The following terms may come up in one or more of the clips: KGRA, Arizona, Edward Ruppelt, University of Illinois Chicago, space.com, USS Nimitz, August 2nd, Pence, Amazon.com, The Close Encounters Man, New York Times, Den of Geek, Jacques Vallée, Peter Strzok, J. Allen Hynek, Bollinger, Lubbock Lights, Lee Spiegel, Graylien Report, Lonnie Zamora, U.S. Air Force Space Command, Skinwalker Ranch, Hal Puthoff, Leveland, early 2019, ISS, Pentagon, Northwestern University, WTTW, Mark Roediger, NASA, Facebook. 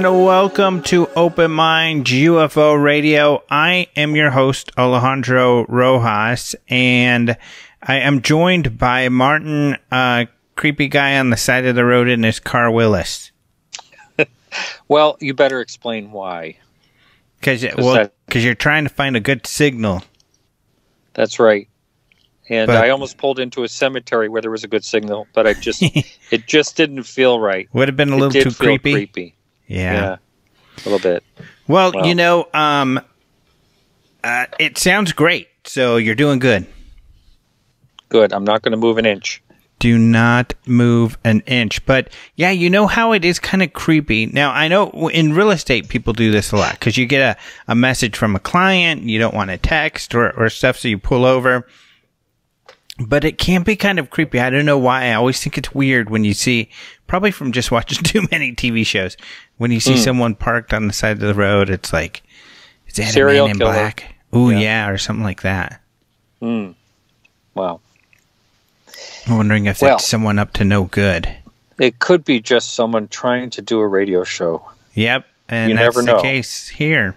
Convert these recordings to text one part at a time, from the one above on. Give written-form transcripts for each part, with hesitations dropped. Welcome to Open Mind UFO Radio. I am your host, Alejandro Rojas, and I am joined by Martin, creepy guy on the side of the road in his car, Willis. Well, you better explain why. Because you're trying to find a good signal. That's right. And I almost pulled into a cemetery where there was a good signal, but I just it just didn't feel right. Would have been a little too creepy. Yeah. A little bit. Well, wow. You know, it sounds great, so you're doing good. Good. I'm not going to move an inch. Do not move an inch. But, yeah, you know how it is kind of creepy. Now, I know in real estate people do this a lot because you get a message from a client. You don't want to text or stuff, so you pull over. But it can be kind of creepy. I don't know why. I always think it's weird when you see, probably from just watching too many TV shows, when you see someone parked on the side of the road, it's like, is that a man in black? Ooh, yeah, or something like that. Mm. Wow. I'm wondering if that's someone up to no good. It could be just someone trying to do a radio show. Yep, and you that's never know. The case here.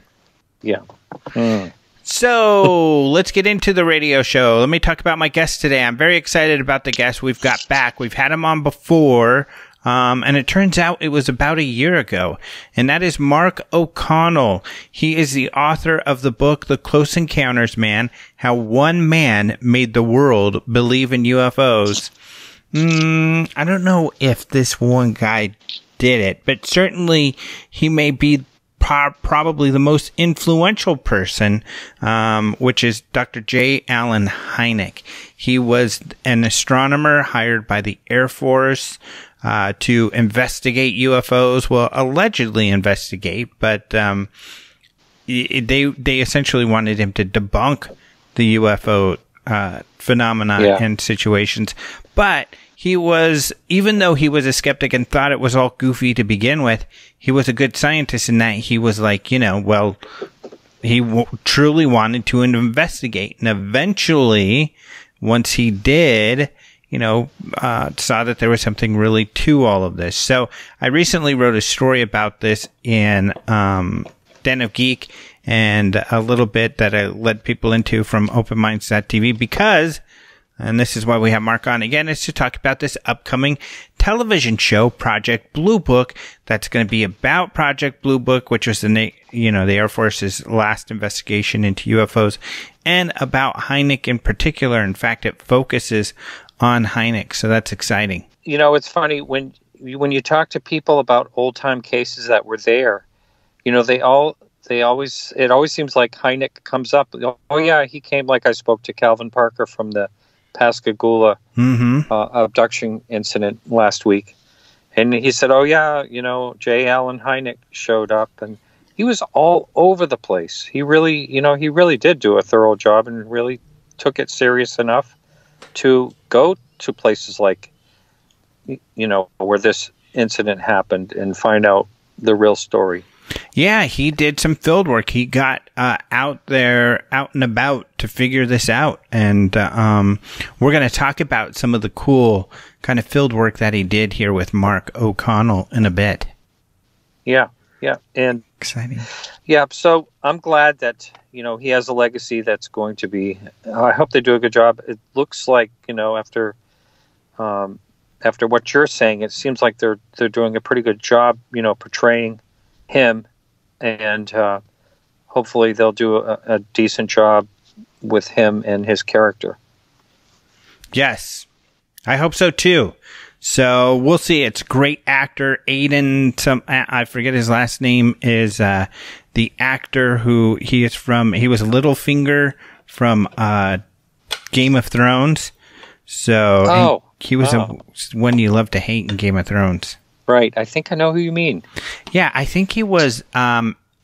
Yeah. Mm. So let's get into the radio show. Let me talk about my guest today. I'm very excited about the guest we've got back. We've had him on before, and it turns out it was about a year ago. And that is Mark O'Connell. He is the author of the book, The Close Encounters Man, How One Man Made the World Believe in UFOs. I don't know if this one guy did it, but certainly he may be probably the most influential person, which is Dr. J. Allen Hynek. He was an astronomer hired by the Air Force to investigate UFOs. Well, allegedly investigate, but they essentially wanted him to debunk the UFO phenomena and situations. But he was, even though he was a skeptic and thought it was all goofy to begin with, he was a good scientist in that he was like, you know, well, he truly wanted to investigate. And eventually, once he did, you know, saw that there was something really to all of this. So I recently wrote a story about this in Den of Geek and a little bit that I led people into from openminds.tv because... And this is why we have Mark on again, is to talk about this upcoming television show, Project Blue Book. That's going to be about Project Blue Book, which was the, you know, the Air Force's last investigation into UFOs, and about Hynek in particular. In fact, it focuses on Hynek, so that's exciting. You know, it's funny when you talk to people about old time cases that were there. You know, it always seems like Hynek comes up. Oh yeah, he came. Like I spoke to Calvin Parker from the Pascagoula abduction incident last week, and he said, oh yeah, you know, J. Allen Hynek showed up, and he was all over the place. He really, you know, he really did do a thorough job and really took it serious enough to go to places like, you know, where this incident happened and find out the real story. Yeah, he did some field work. He got out there, out and about to figure this out. And we're going to talk about some of the cool kind of field work that he did here with Mark O'Connell in a bit. Yeah, yeah. And exciting. Yeah, so I'm glad that, you know, he has a legacy that's going to be, I hope they do a good job. It looks like, you know, after what you're saying, it seems like they're doing a pretty good job, you know, portraying him, and hopefully they'll do a decent job with him and his character. Yes, I hope so too. So we'll see. It's great actor Aiden. I forget his last name is the actor who he is from. He was Littlefinger from Game of Thrones. So he was one you love to hate in Game of Thrones. Right. I think I know who you mean. Yeah, I think he was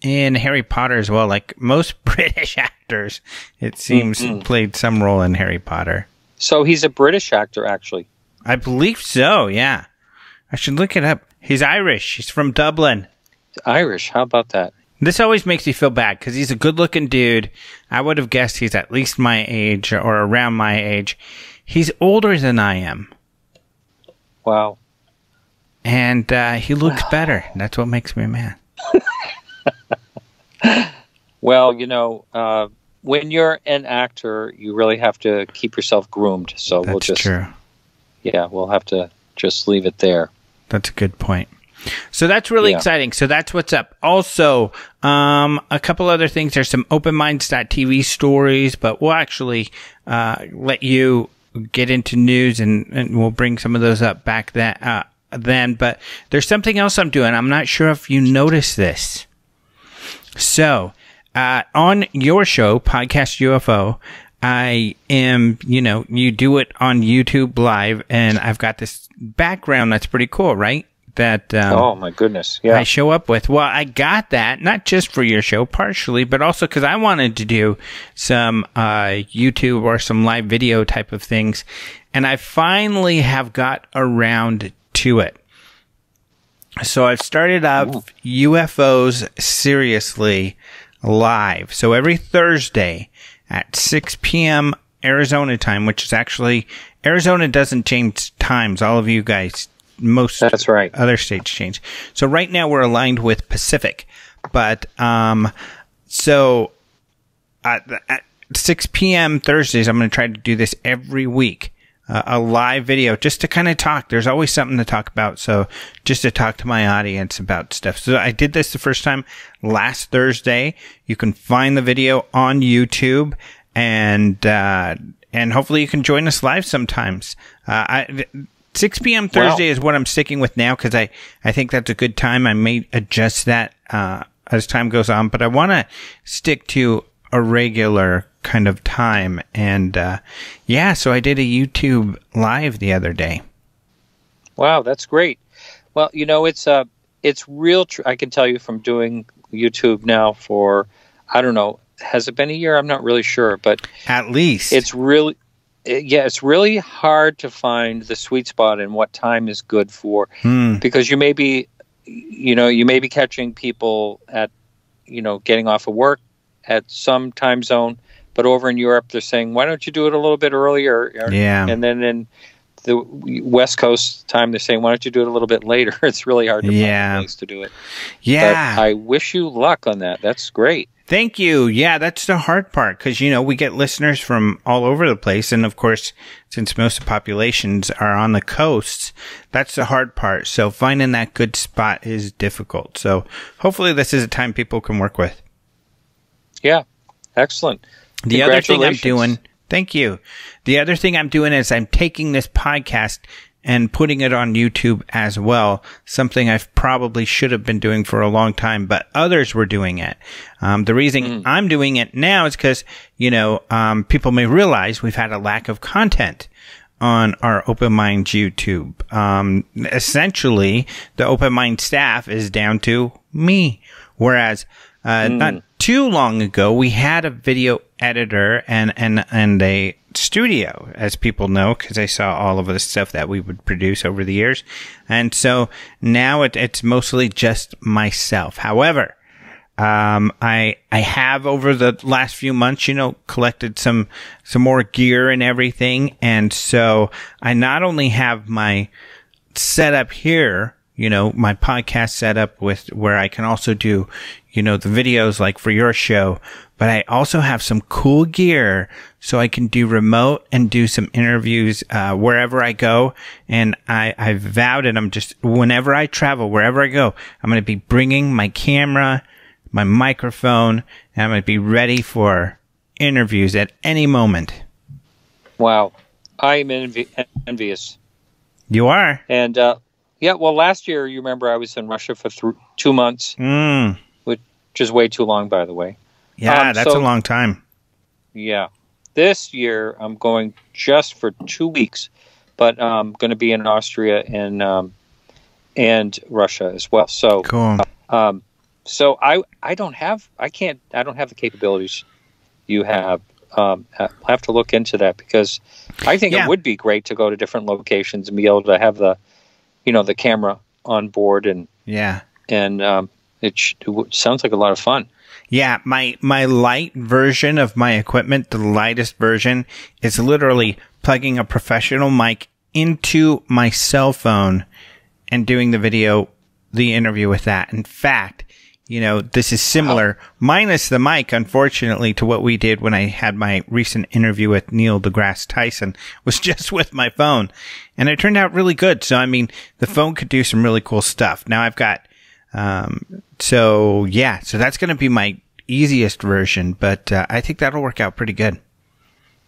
in Harry Potter as well. Like most British actors, it seems, played some role in Harry Potter. So he's a British actor, actually. I believe so, yeah. I should look it up. He's Irish. He's from Dublin. Irish. How about that? This always makes me feel bad because he's a good-looking dude. I would have guessed he's at least my age or around my age. He's older than I am. Wow. And he looks better. That's what makes me mad. Well, you know, when you're an actor, you really have to keep yourself groomed. So that's true. Yeah, we'll have to just leave it there. That's a good point. So that's really exciting. So that's what's up. Also, a couple other things. There's some OpenMinds.tv stories, but we'll actually let you get into news, and we'll bring some of those up back then. But there's something else I'm doing. I'm not sure if you noticed this. So on your show, Podcast UFO, I am, you know, you do it on YouTube live, and I've got this background that's pretty cool, right? That oh my goodness, yeah, I show up with. Well, I got that not just for your show, partially, but also because I wanted to do some YouTube or some live video type of things, and I finally have got around to it. So I've started up UFOs Seriously Live. So every Thursday at 6 p.m. Arizona time, which is actually, Arizona doesn't change times. All of you guys, most that's right. Other states change. So right now we're aligned with Pacific. But so at 6 p.m. Thursdays, I'm going to try to do this every week. A live video just to kind of talk. There's always something to talk about. So just to talk to my audience about stuff. So I did this the first time last Thursday. You can find the video on YouTube, and hopefully you can join us live sometimes. 6 p.m. Thursday is what I'm sticking with now because I think that's a good time. I may adjust that as time goes on, but I want to stick to a regular kind of time. And yeah, so I did a YouTube live the other day. Wow, that's great. Well, you know, it's real. I can tell you from doing YouTube now for, I don't know, has it been a year? I'm not really sure, but at least it's really, yeah, it's really hard to find the sweet spot and what time is good for, because you may be, you know, you may be catching people at, you know, getting off of work at some time zone, but over in Europe they're saying, why don't you do it a little bit earlier? Yeah. And then in the West Coast time they're saying, why don't you do it a little bit later? It's really hard to find ways to do it. Yeah. But I wish you luck on that. That's great. Thank you. Yeah, that's the hard part because, you know, we get listeners from all over the place. And, of course, since most of the populations are on the coasts, that's the hard part. So finding that good spot is difficult. So hopefully this is a time people can work with. Yeah, excellent. The other thing I'm doing, thank you. The other thing I'm doing is I'm taking this podcast and putting it on YouTube as well, something I probably should have been doing for a long time, but others were doing it. The reason I'm doing it now is because, you know, people may realize we've had a lack of content on our Open Mind YouTube. Essentially, the Open Mind staff is down to me, whereas not too long ago, we had a video editor and a studio, as people know, because I saw all of the stuff that we would produce over the years. And so now it's mostly just myself. However, I have over the last few months, you know, collected some more gear and everything. And so I not only have my setup here, you know, my podcast setup with where I can also do, you know, the videos like for your show, but I also have some cool gear so I can do remote and do some interviews wherever I go. And I vowed, and I'm just, whenever I travel, wherever I go, I'm going to be bringing my camera, my microphone, and I'm going to be ready for interviews at any moment. Wow. I am envious. You are. And, yeah, well, last year, you remember I was in Russia for 2 months, which is way too long, by the way. Yeah, that's a long time. Yeah. This year, I'm going just for 2 weeks, but I'm going to be in Austria and Russia as well. So, cool. So I don't have the capabilities you have. I'll have to look into that, because I think it would be great to go to different locations and be able to have the, you know, the camera on board, and it sounds like a lot of fun. Yeah, my light version of my equipment, the lightest version, is literally plugging a professional mic into my cell phone and doing the video, the interview with that. In fact, you know, this is similar, minus the mic, unfortunately, to what we did when I had my recent interview with Neil deGrasse Tyson, was just with my phone. And it turned out really good. So, I mean, the phone could do some really cool stuff. Now I've got, so yeah, so that's going to be my easiest version, but I think that'll work out pretty good.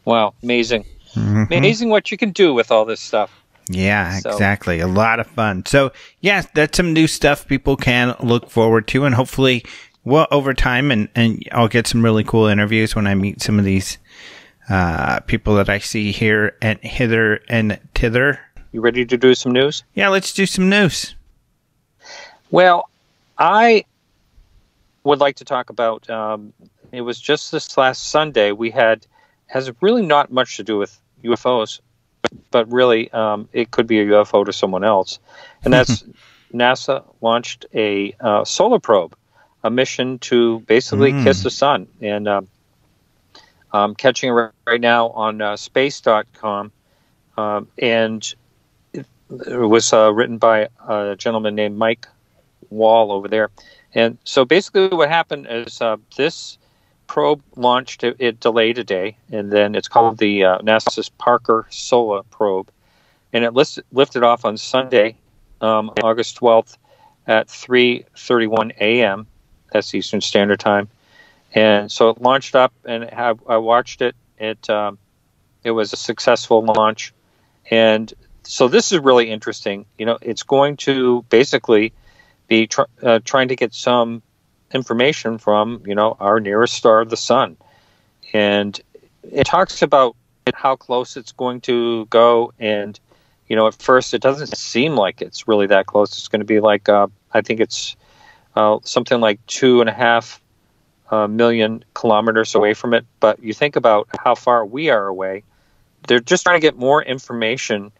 Wow, amazing. Mm-hmm. Amazing what you can do with all this stuff. Yeah, exactly. A lot of fun. So, yes, that's some new stuff people can look forward to, and hopefully, well, over time, and I'll get some really cool interviews when I meet some of these people that I see here and hither and thither. You ready to do some news? Yeah, let's do some news. Well, I would like to talk about, it was just this last Sunday, we had, has really not much to do with UFOs, but really, it could be a UFO to someone else. And that's NASA launched a solar probe, a mission to basically kiss the sun. And I'm catching it right now on space.com. And it was written by a gentleman named Mike Wall over there. And so basically what happened is this probe launched, it delayed a day, and then it's called the NASA's Parker Solar Probe, and it lifted off on Sunday, August 12th at 3:31 a.m. That's Eastern Standard Time, and so it launched up, and I watched it. It was a successful launch, and so this is really interesting. You know, it's going to basically be trying to get some information from, you know, our nearest star, the sun. And it talks about how close it's going to go. And, you know, at first it doesn't seem like it's really that close. It's going to be like, I think it's something like 2.5 million kilometers away from it. But you think about how far we are away. They're just trying to get more information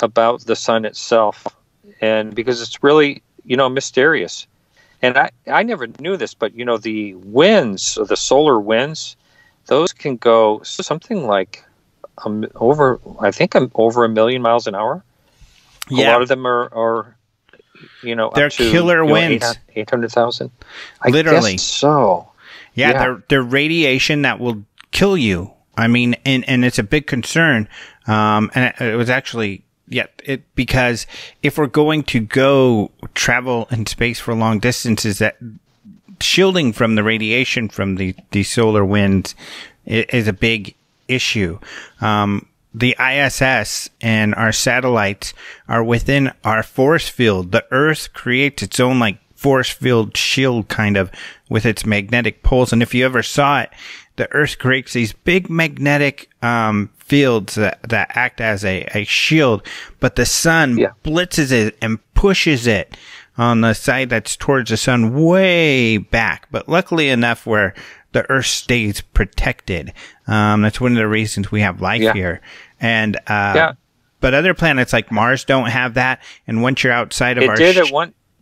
about the sun itself. And because it's really, you know, mysterious. And I never knew this, but, you know, the winds, the solar winds, those can go something like over 1 million miles an hour. Yeah. A lot of them are you know, they're up to, killer, you know, winds. 800,000. Literally. Guess so. Yeah, yeah. They're radiation that will kill you. I mean, and it's a big concern. And it was actually... Yeah, because if we're going to go travel in space for long distances, that shielding from the radiation from the solar winds is a big issue. The ISS and our satellites are within our force field. The Earth creates its own, like, force field shield, kind of, with its magnetic poles. And if you ever saw it, the Earth creates these big magnetic fields that act as a shield, but the sun blitzes it and pushes it on the side that's towards the sun way back. But luckily enough, where the Earth stays protected. That's one of the reasons we have life here. And but other planets like Mars don't have that. And once you're outside of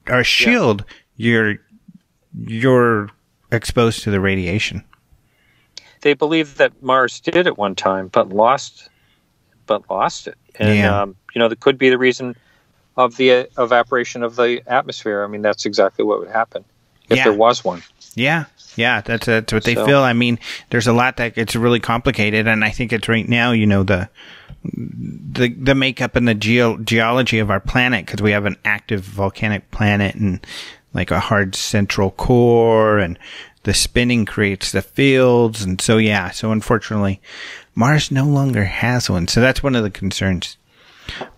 our shield, you're exposed to the radiation. They believe that Mars did at one time, but lost it, and you know, that could be the reason of the evaporation of the atmosphere. I mean, that's exactly what would happen if there was one. Yeah, yeah, that's what they feel. I mean, there's a lot that gets really complicated, and I think it's right now, you know, the makeup and the geology of our planet, because we have an active volcanic planet and like a hard central core, and the spinning creates the fields. And so, yeah, so unfortunately, Mars no longer has one. So that's one of the concerns.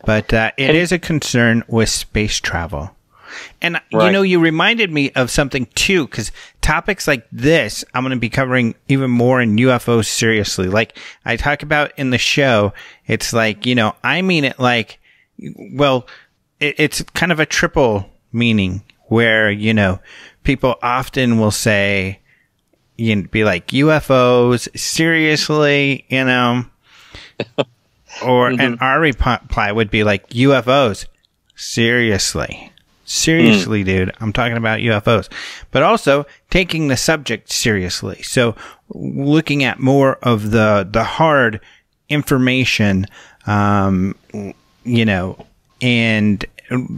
But it is a concern with space travel. And, right. You know, you reminded me of something, too, because topics like this, I'm going to be covering even more in UFOs Seriously. Like I talk about in the show, it's like, you know, I mean it like, well, it's kind of a triple meaning where, you know, people often will say, you'd be like, UFOs seriously, you know, or and our reply would be like, UFOs seriously. Seriously, dude, I'm talking about UFOs, but also taking the subject seriously. So looking at more of the hard information, you know, and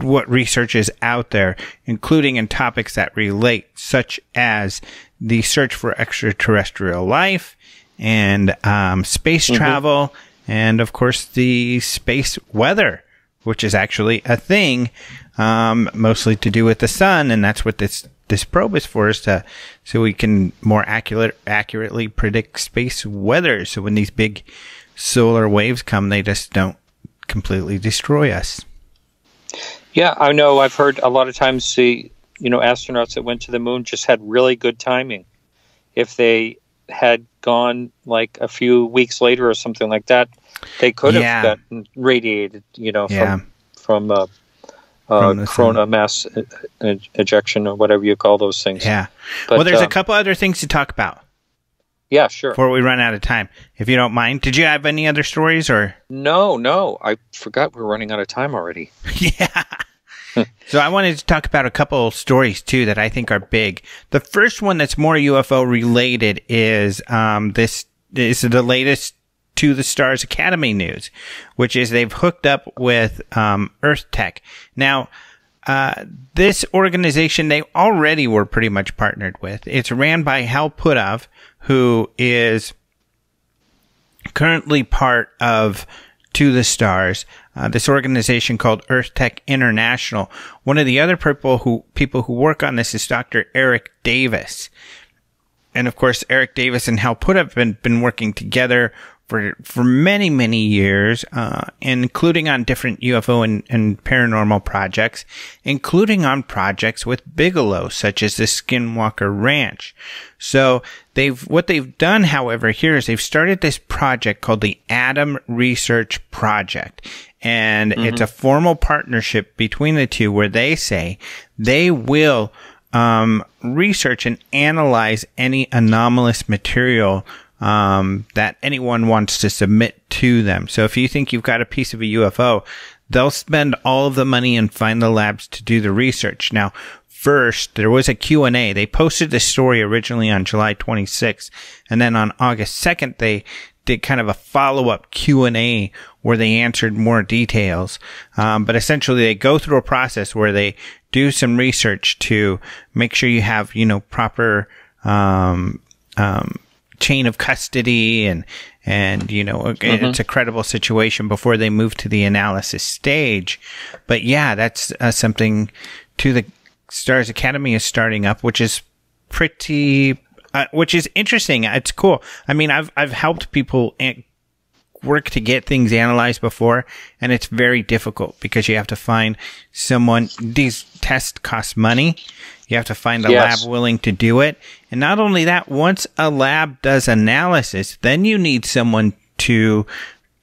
what research is out there, including in topics that relate, such as the search for extraterrestrial life and space travel and, of course, the space weather, which is actually a thing, mostly to do with the sun, and that's what this probe is for, is to so we can more accurately predict space weather. So when these big solar waves come, they just don't completely destroy us. Yeah, I know. I've heard a lot of times the astronauts that went to the moon just had really good timing. If they had gone like a few weeks later or something like that, they could have gotten radiated, from corona mass ejection or whatever you call those things. Yeah. But, well, there's a couple other things to talk about. Yeah, sure. Before we run out of time, if you don't mind. Did you have any other stories or? No, no. I forgot we're running out of time already. Yeah. So I wanted to talk about a couple stories, too, that I think are big. The first one that's more UFO-related is this is the latest To The Stars Academy news, which is they've hooked up with EarthTech. Now, this organization they already were pretty much partnered with. It's ran by Hal Puthoff, who is currently part of To The Stars, this organization called EarthTech International. One of the other people who work on this is Dr. Eric Davis. And, of course, Eric Davis and Hal Puthoff have been working together for many, many years, including on different UFO and paranormal projects, including on projects with Bigelow, such as the Skinwalker Ranch. So what they've done, however, here is they've started this project called the Atom Research Project. And it's a formal partnership between the two where they say they will research and analyze any anomalous material that anyone wants to submit to them. So if you think you've got a piece of a UFO, they'll spend all of the money and find the labs to do the research. Now, first, there was a Q&A. They posted this story originally on July 26th, and then on August 2nd, they did kind of a follow-up Q&A where they answered more details. But essentially, they go through a process where they do some research to make sure you have, proper chain of custody and it's a credible situation before they move to the analysis stage. But yeah, that's something To The Stars Academy is starting up, which is pretty, which is interesting. It's cool. I mean, I've helped people work to get things analyzed before, and it's very difficult because you have to find someone. These tests cost money. You have to find a lab willing to do it. And not only that, once a lab does analysis, then you need someone to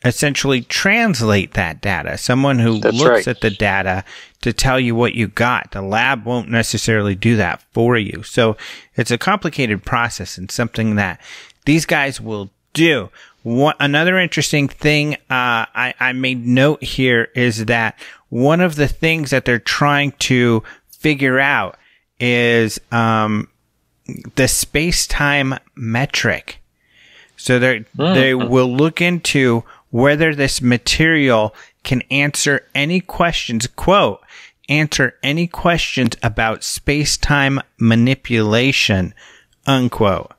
essentially translate that data, someone who looks at the data to tell you what you got. The lab won't necessarily do that for you. So it's a complicated process and something that these guys will do. Another interesting thing I made note here is that one of the things that they're trying to figure out is the space-time metric. So they will look into whether this material can answer any questions, quote, answer any questions about space-time manipulation, unquote.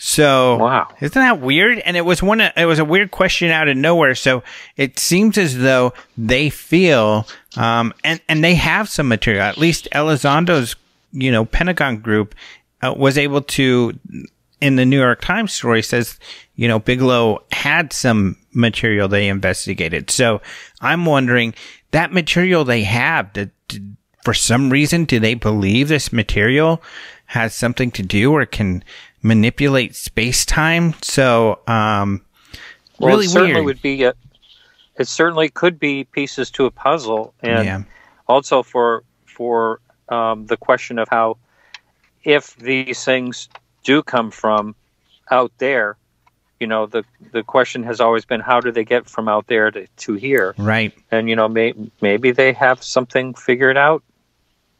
So, wow. Isn't that weird? And it was a weird question out of nowhere. So it seems as though they feel, and they have some material. At least Elizondo's, Pentagon group was able to in the New York Times story says, you know, Bigelow had some material they investigated. So I'm wondering, that material they have, for some reason, do they believe this material has something to do or can manipulate space-time? So, well, really weird. Would be a, it certainly could be pieces to a puzzle. And yeah. Also for the question of how, if these things do come from out there, you know, the question has always been, how do they get from out there to here? Right. And, you know, maybe they have something figured out,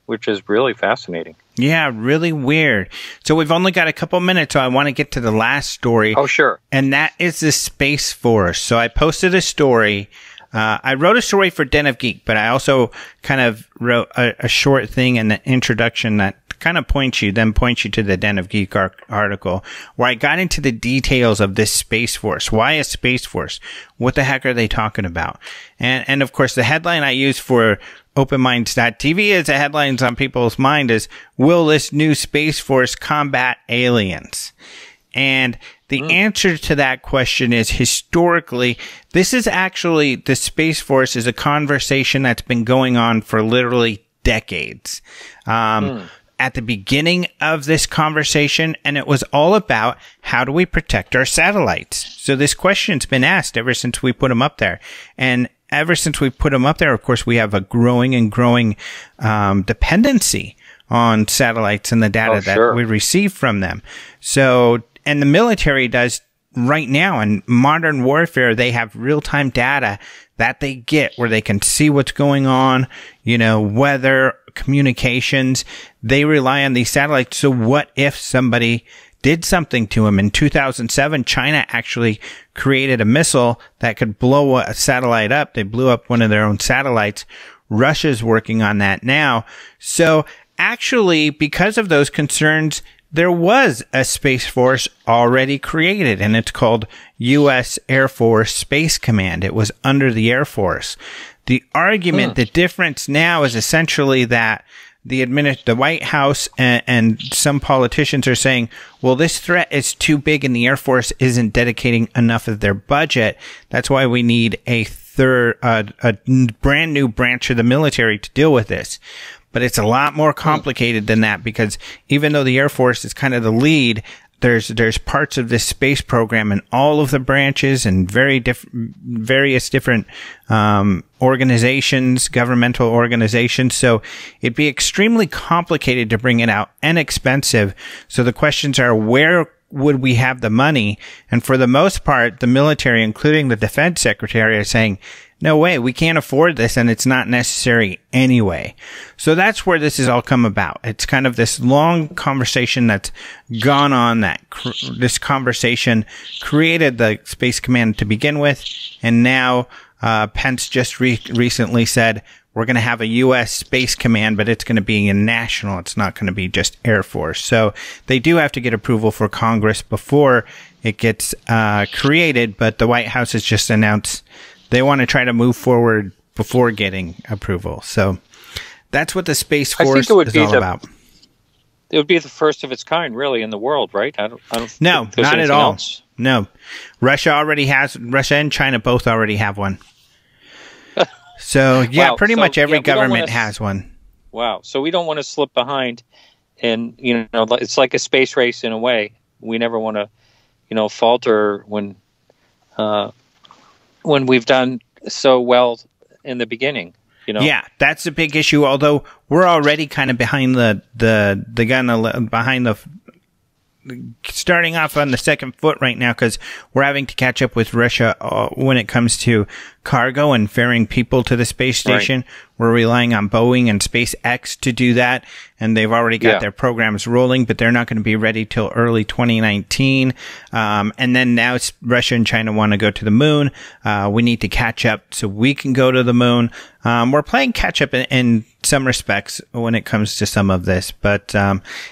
which is really fascinating. Yeah, really weird. So we've only got a couple minutes, so I want to get to the last story. Oh, sure. And that is the Space Force. So I posted a story. I wrote a story for Den of Geek, but I also kind of wrote a short thing in the introduction that kind of points you to the Den of Geek article, where I got into the details of this Space Force. Why a Space Force? What the heck are they talking about? And of course, the headline I use for Open Minds TV is the headlines on people's mind is, will this new Space Force combat aliens? And the answer to that question is, historically, this is actually, the Space Force is a conversation that's been going on for literally decades. At the beginning of this conversation, and it was all about, how do we protect our satellites? So this question's been asked ever since we put them up there. And ever since we put them up there, of course, we have a growing and growing dependency on satellites and the data that we receive from them. So, and the military does right now in modern warfare, they have real-time data that they get where they can see what's going on, you know, weather, communications. They rely on these satellites. So what if somebody did something to them? In 2007, China actually created a missile that could blow a satellite up. They blew up one of their own satellites. Russia's working on that now. So actually, because of those concerns, there was a Space Force already created, and it's called U.S. Air Force Space Command. It was under the Air Force. The argument, the difference now is essentially that the White House and some politicians are saying, well, this threat is too big and the Air Force isn't dedicating enough of their budget. That's why we need a brand new branch of the military to deal with this. But it's a lot more complicated than that, because even though the Air Force is kind of the lead, there's parts of this space program in all of the branches and various different organizations, governmental organizations. So it'd be extremely complicated to bring it out and expensive. So the questions are, where would we have the money? And for the most part, the military, including the defense secretary, are saying, no way, we can't afford this, and it's not necessary anyway. So that's where this has all come about. It's kind of this long conversation that's gone on, that this conversation created the Space Command to begin with, and now Pence just recently said, we're going to have a U.S. Space Command, but it's going to be national. It's not going to be just Air Force. So they do have to get approval for Congress before it gets created, but the White House has just announced they want to try to move forward before getting approval. So that's what the Space Force is all about. It would be the first of its kind, really, in the world, right? I don't no, not at all. Else. No. Russia and China both already have one. So, yeah, wow. Pretty much every government has one. Wow. So we don't want to slip behind. And, you know, it's like a space race in a way. We never want to, you know, falter when we've done so well in the beginning, you know? Yeah, that's a big issue. Although we're already kind of behind the gun, behind the, starting off on the second foot right now, because we're having to catch up with Russia when it comes to cargo and ferrying people to the space station. Right. We're relying on Boeing and SpaceX to do that, and they've already got their programs rolling, but they're not going to be ready till early 2019. And then now Russia and China want to go to the moon. We need to catch up so we can go to the moon. We're playing catch up in some respects when it comes to some of this, but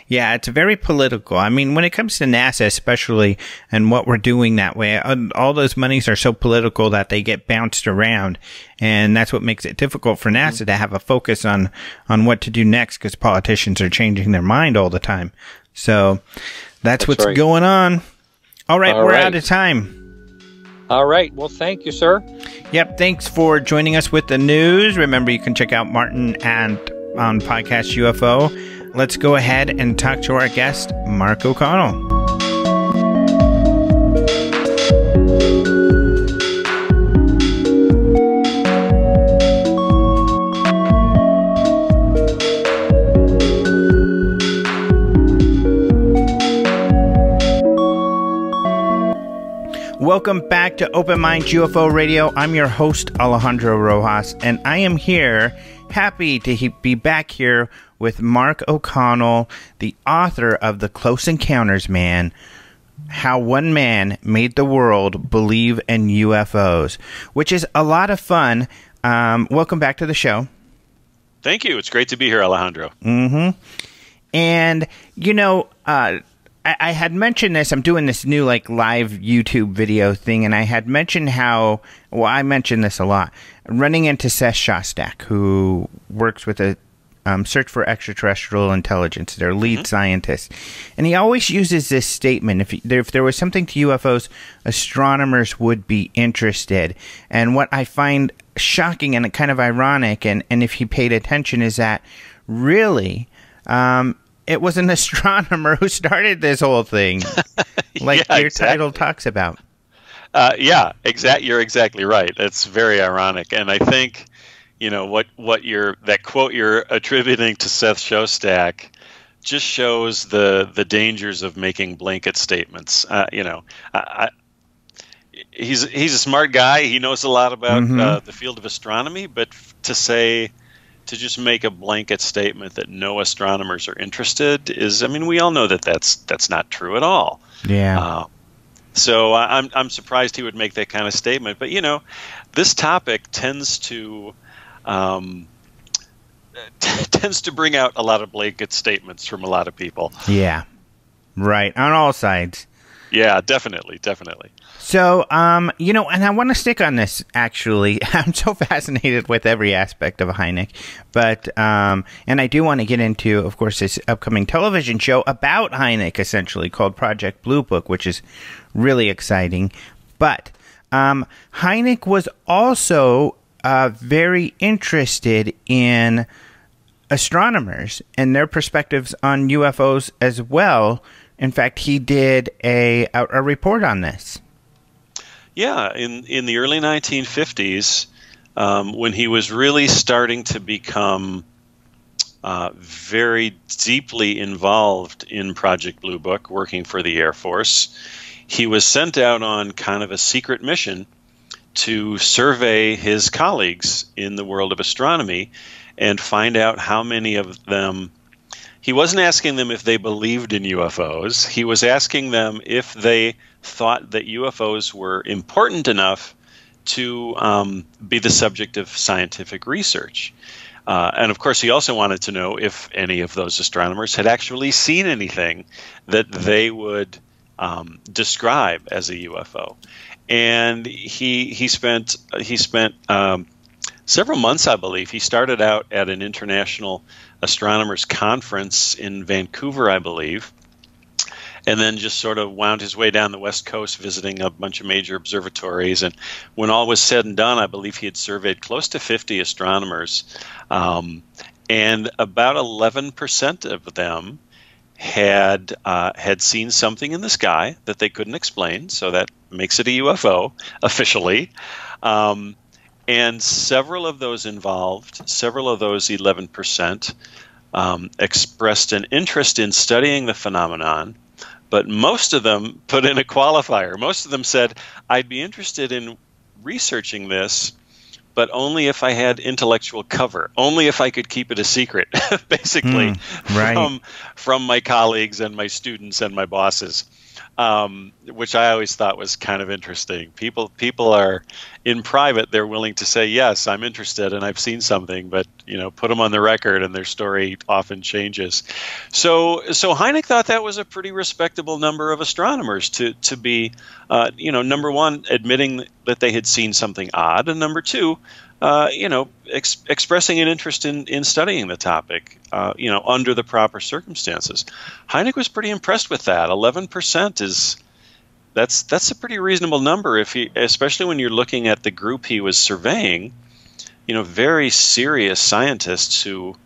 yeah, it's very political. I mean, when it comes to NASA especially and what we're doing that way, all those monies are so political that they get bounced around, and that's what makes it difficult for NASA to have a focus on what to do next, because politicians are changing their mind all the time. So That's what's right. going on. All right, we're out of time. All right. Well, thank you, sir. Yep. Thanks for joining us with the news. Remember, you can check out Martin and on Podcast UFO. Let's go ahead and talk to our guest, Mark O'Connell. Welcome back to Open Mind UFO Radio. I'm your host, Alejandro Rojas, and I am here, happy to be back here with Mark O'Connell, the author of The Close Encounters Man, How One Man Made the World Believe in UFOs, which is a lot of fun. Welcome back to the show. Thank you. It's great to be here, Alejandro. Mm-hmm. And, you know, I had mentioned this. I'm doing this new like live YouTube video thing, and I had mentioned how, well, I mentioned this a lot, running into Seth Shostak, who works with a Search for Extraterrestrial Intelligence, their lead scientist, and he always uses this statement: if there was something to UFOs, astronomers would be interested. And what I find shocking and kind of ironic, and if he paid attention, is that really. It was an astronomer who started this whole thing, like yeah, your title talks about. Yeah, you're exactly right. That's very ironic. And I think, you know, that quote you're attributing to Seth Shostak just shows the dangers of making blanket statements. You know, he's a smart guy. He knows a lot about the field of astronomy, but to just make a blanket statement that no astronomers are interested is, I mean, we all know that that's not true at all. Yeah. So I'm surprised he would make that kind of statement. But, you know, this topic tends to bring out a lot of blanket statements from a lot of people. Yeah. Right. On all sides. Yeah, definitely, definitely. So, you know, and I want to stick on this, actually. I'm so fascinated with every aspect of Hynek. But, and I do want to get into, of course, this upcoming television show about Hynek, essentially, called Project Blue Book, which is really exciting. But Hynek was also very interested in astronomers and their perspectives on UFOs as well. In fact, he did a report on this. Yeah, in the early 1950s, when he was really starting to become very deeply involved in Project Blue Book, working for the Air Force, he was sent out on kind of a secret mission to survey his colleagues in the world of astronomy and find out how many of them. He wasn't asking them if they believed in UFOs. He was asking them if they thought that UFOs were important enough to be the subject of scientific research. And, of course, he also wanted to know if any of those astronomers had actually seen anything that they would describe as a UFO. And he spent several months, I believe. He started out at an international astronomers conference in Vancouver, I believe, and then just sort of wound his way down the West Coast, visiting a bunch of major observatories. And when all was said and done, I believe he had surveyed close to 50 astronomers, and about 11% of them had seen something in the sky that they couldn't explain. So that makes it a UFO officially. And several of those involved, several of those 11%, expressed an interest in studying the phenomenon, but most of them put in a qualifier. Most of them said, I'd be interested in researching this, but only if I had intellectual cover, only if I could keep it a secret, basically, from my colleagues and my students and my bosses. Which I always thought was kind of interesting. People are in private; they're willing to say, "Yes, I'm interested, and I've seen something," but you know, put them on the record, and their story often changes. So Hynek thought that was a pretty respectable number of astronomers to be, you know, number one, admitting that they had seen something odd, and number two, expressing an interest in studying the topic, under the proper circumstances. Hynek was pretty impressed with that. 11% is that's a pretty reasonable number, especially when you're looking at the group he was surveying. Very serious scientists who,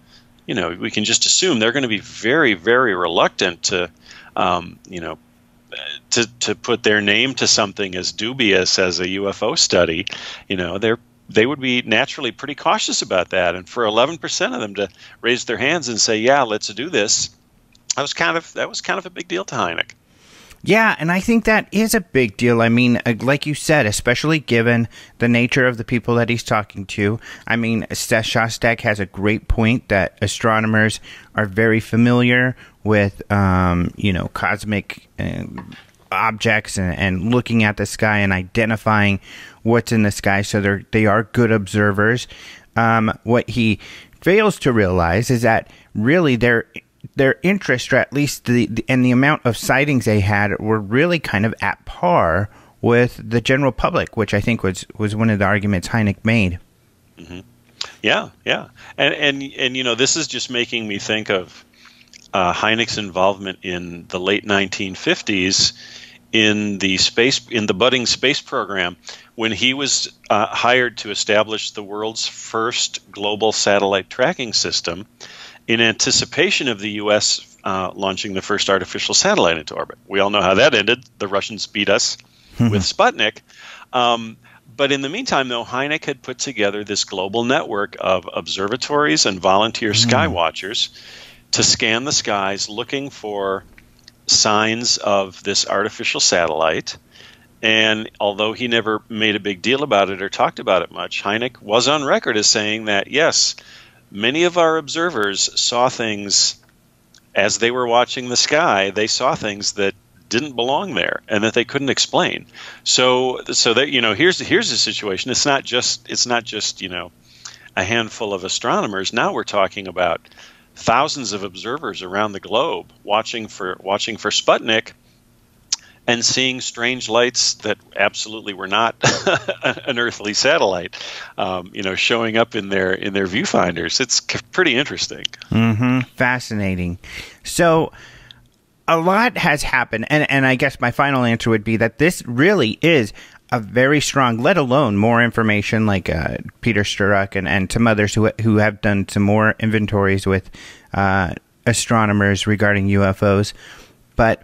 we can just assume they're going to be very, very reluctant to, to put their name to something as dubious as a UFO study. They would be naturally pretty cautious about that. And for 11% of them to raise their hands and say, yeah, let's do this, that was kind of a big deal to Hynek. Yeah, and I think that is a big deal. I mean, like you said, especially given the nature of the people that he's talking to. I mean, Seth Shostak has a great point that astronomers are very familiar with, cosmic objects and looking at the sky and identifying what's in the sky. So they are good observers. What he fails to realize is that really their interest, or at least the amount of sightings they had, were really kind of at par with the general public, which I think was one of the arguments Hynek made. Mm-hmm. Yeah, yeah, and this is just making me think of Hynek's involvement in the late 1950s in the budding space program, when he was hired to establish the world's first global satellite tracking system, in anticipation of the U.S. Launching the first artificial satellite into orbit. We all know how that ended. The Russians beat us with Sputnik. But in the meantime, though, Hynek had put together this global network of observatories and volunteer sky watchers to scan the skies looking for signs of this artificial satellite. And although he never made a big deal about it or talked about it much, Hynek was on record as saying that, yes, many of our observers saw things as they were watching the sky. They saw things that didn't belong there and that they couldn't explain. So that, here's the situation. It's not just a handful of astronomers. Now we're talking about thousands of observers around the globe watching for Sputnik and seeing strange lights that absolutely were not an earthly satellite, showing up in their viewfinders. It's pretty interesting. Mm-hmm. Fascinating. So a lot has happened, and I guess my final answer would be that this really is a very strong, let alone more information like Peter Strzok and some others who have done some more inventories with astronomers regarding UFOs. But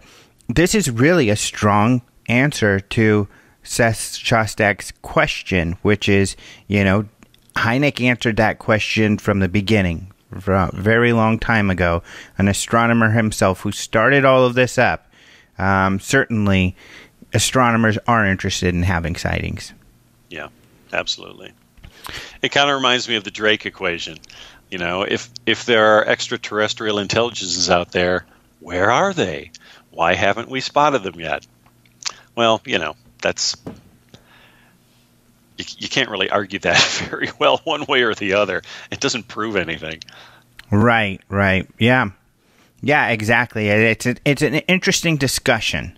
this is really a strong answer to Seth Shostak's question, which is, Hynek answered that question from the beginning, from a very long time ago. An astronomer himself who started all of this up. Certainly, astronomers are interested in having sightings. Yeah, absolutely. It kind of reminds me of the Drake equation. If there are extraterrestrial intelligences out there, where are they? Why haven't we spotted them yet? Well, that's you can't really argue that very well one way or the other. It doesn't prove anything. Right, right. Yeah. Yeah, exactly. It's an interesting discussion.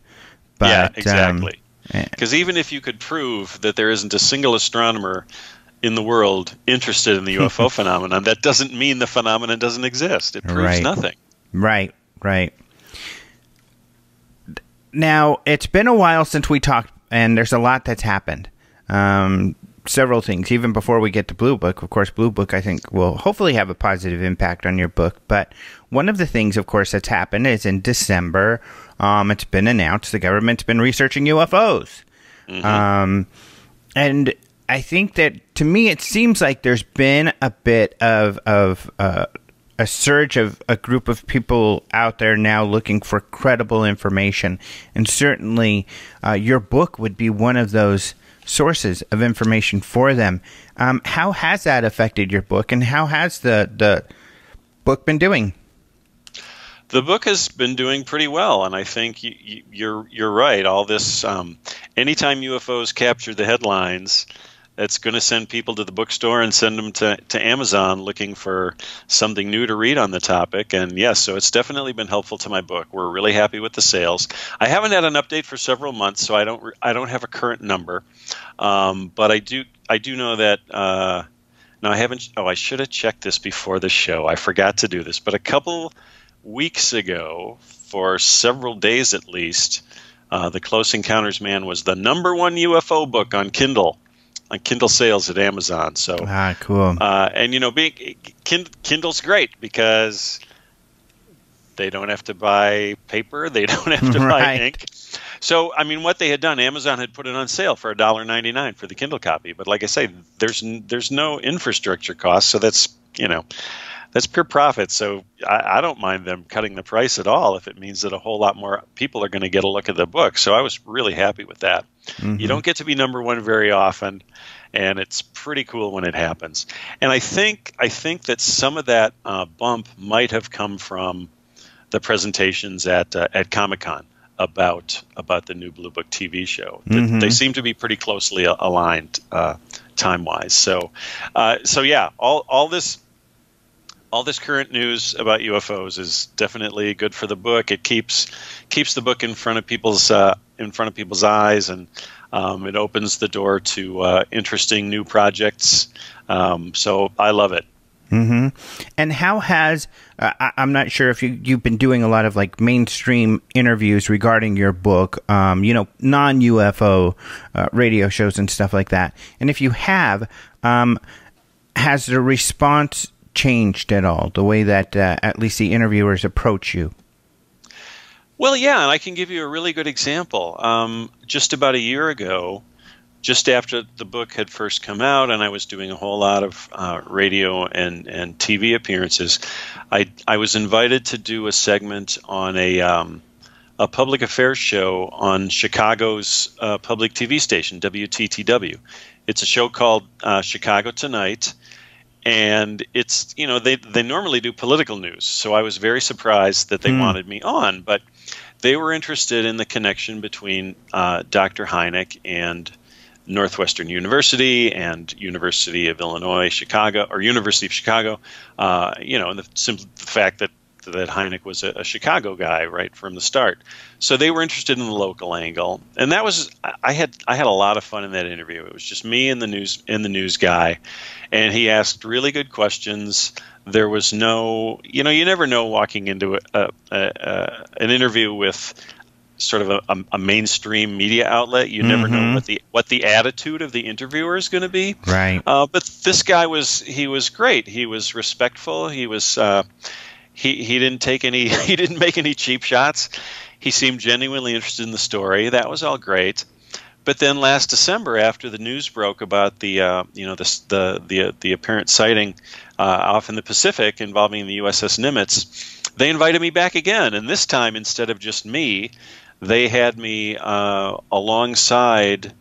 But, yeah, exactly. Because even if you could prove that there isn't a single astronomer in the world interested in the UFO phenomenon, that doesn't mean the phenomenon doesn't exist. It proves nothing. Right, right. Now, it's been a while since we talked, and there's a lot that's happened. Several things, even before we get to Blue Book. Of course, Blue Book, I think, will hopefully have a positive impact on your book. But one of the things, of course, that's happened is in December, it's been announced the government's been researching UFOs. Mm-hmm. And I think that, to me, it seems like there's been a bit of a surge of a group of people out there now looking for credible information. And certainly your book would be one of those sources of information for them. How has that affected your book, and how has the book been doing? The book has been doing pretty well, and I think you're right. All this, anytime UFOs capture the headlines, that's going to send people to the bookstore and send them to Amazon looking for something new to read on the topic. And yes, so it's definitely been helpful to my book. We're really happy with the sales. I haven't had an update for several months, so I don't have a current number. But I do know that now I haven't. Oh, I should have checked this before the show. I forgot to do this, but a couple weeks ago, for several days at least, The Close Encounters Man was the #1 UFO book on Kindle sales at Amazon. So cool. And you know, Kindle's great because they don't have to buy paper, they don't have to buy ink. So I mean, what they had done, Amazon had put it on sale for $1.99 for the Kindle copy. But like I say, there's no infrastructure cost, so that's, you know, that's pure profit. So I don't mind them cutting the price at all if it means that a whole lot more people are going to get a look at the book. So I was really happy with that. Mm-hmm. You don't get to be #1 very often, and it's pretty cool when it happens. And I think that some of that bump might have come from the presentations at Comic-Con about the new Blue Book TV show. Mm-hmm. They seem to be pretty closely aligned time-wise. So yeah, all this current news about UFOs is definitely good for the book. It keeps the book in front of people's eyes, and it opens the door to interesting new projects. So I love it. Mm-hmm. And how has I'm not sure if you've been doing a lot of like mainstream interviews regarding your book, you know, non-UFO radio shows and stuff like that. And if you have, has the response changed at all, the way that at least the interviewers approach you? Well, yeah, and I can give you a really good example. Just about a year ago, just after the book had first come out and I was doing a whole lot of radio and TV appearances, I was invited to do a segment on a public affairs show on Chicago's public TV station, WTTW. It's a show called Chicago Tonight. And it's, you know, they normally do political news, so I was very surprised that they wanted me on. But they were interested in the connection between Dr. Hynek and Northwestern University and University of Illinois, Chicago, or University of Chicago, you know, and the simple fact that Hynek was a Chicago guy right from the start. So they were interested in the local angle, and that was I had a lot of fun in that interview. It was just me and the news guy, and he asked really good questions. There was no, you know, you never know walking into an interview with sort of a mainstream media outlet. You never know what the attitude of the interviewer is going to be. Right. But this guy was great. He was respectful. He was. He didn't take any, he didn't make any cheap shots. He seemed genuinely interested in the story. That was all great. But then last December, after the news broke about the you know, the apparent sighting off in the Pacific involving the USS Nimitz, they invited me back again. And this time, instead of just me, they had me alongside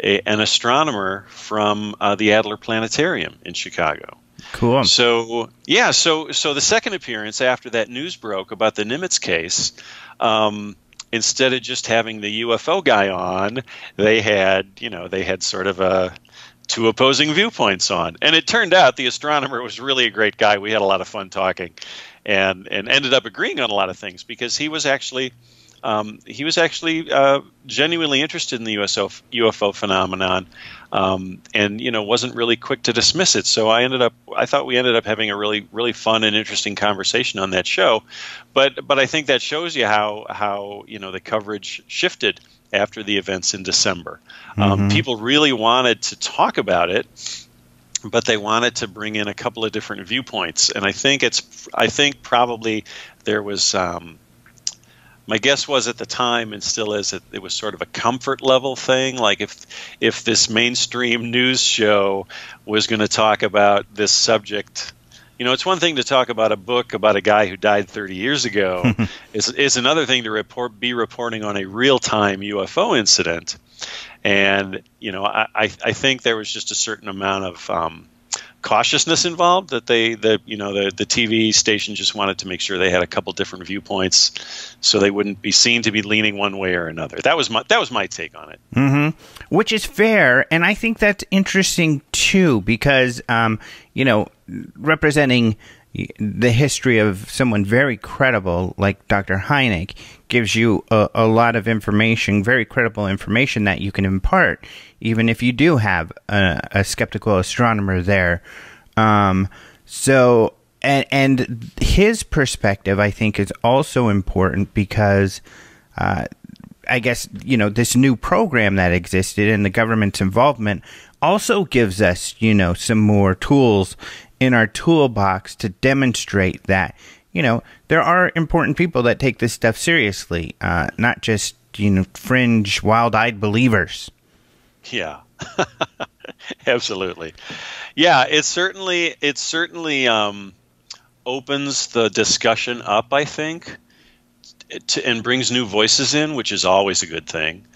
an astronomer from the Adler Planetarium in Chicago. Cool. So yeah, so the second appearance after that news broke about the Nimitz case, instead of just having the UFO guy on, they had sort of two opposing viewpoints on, and it turned out the astronomer was really a great guy. We had a lot of fun talking, and ended up agreeing on a lot of things because he was actually. He was actually genuinely interested in the UFO phenomenon, and you know, wasn't really quick to dismiss it. So I thought we ended up having a really fun and interesting conversation on that show. But I think that shows you how you know, the coverage shifted after the events in December. People really wanted to talk about it, but they wanted to bring in a couple of different viewpoints, and I think probably there was. My guess was at the time, and still is, that it was sort of a comfort level thing. Like if this mainstream news show was going to talk about this subject, you know, it's one thing to talk about a book about a guy who died 30 years ago. It's another thing to be reporting on a real-time UFO incident. And, you know, I think there was just a certain amount of cautiousness involved, that the TV station just wanted to make sure they had a couple different viewpoints, so they wouldn't be seen to be leaning one way or another. That was my take on it. Mm-hmm. Which is fair, and I think that's interesting too, because representing the history of someone very credible like Dr. Hynek gives you a lot of information, very credible information that you can impart, even if you do have a skeptical astronomer there. And his perspective, I think, is also important because, I guess, this new program that existed and the government's involvement also gives us, some more tools in our toolbox to demonstrate that, there are important people that take this stuff seriously, not just, fringe, wild-eyed believers. Yeah, absolutely. Yeah, it certainly opens the discussion up, I think, and brings new voices in, which is always a good thing.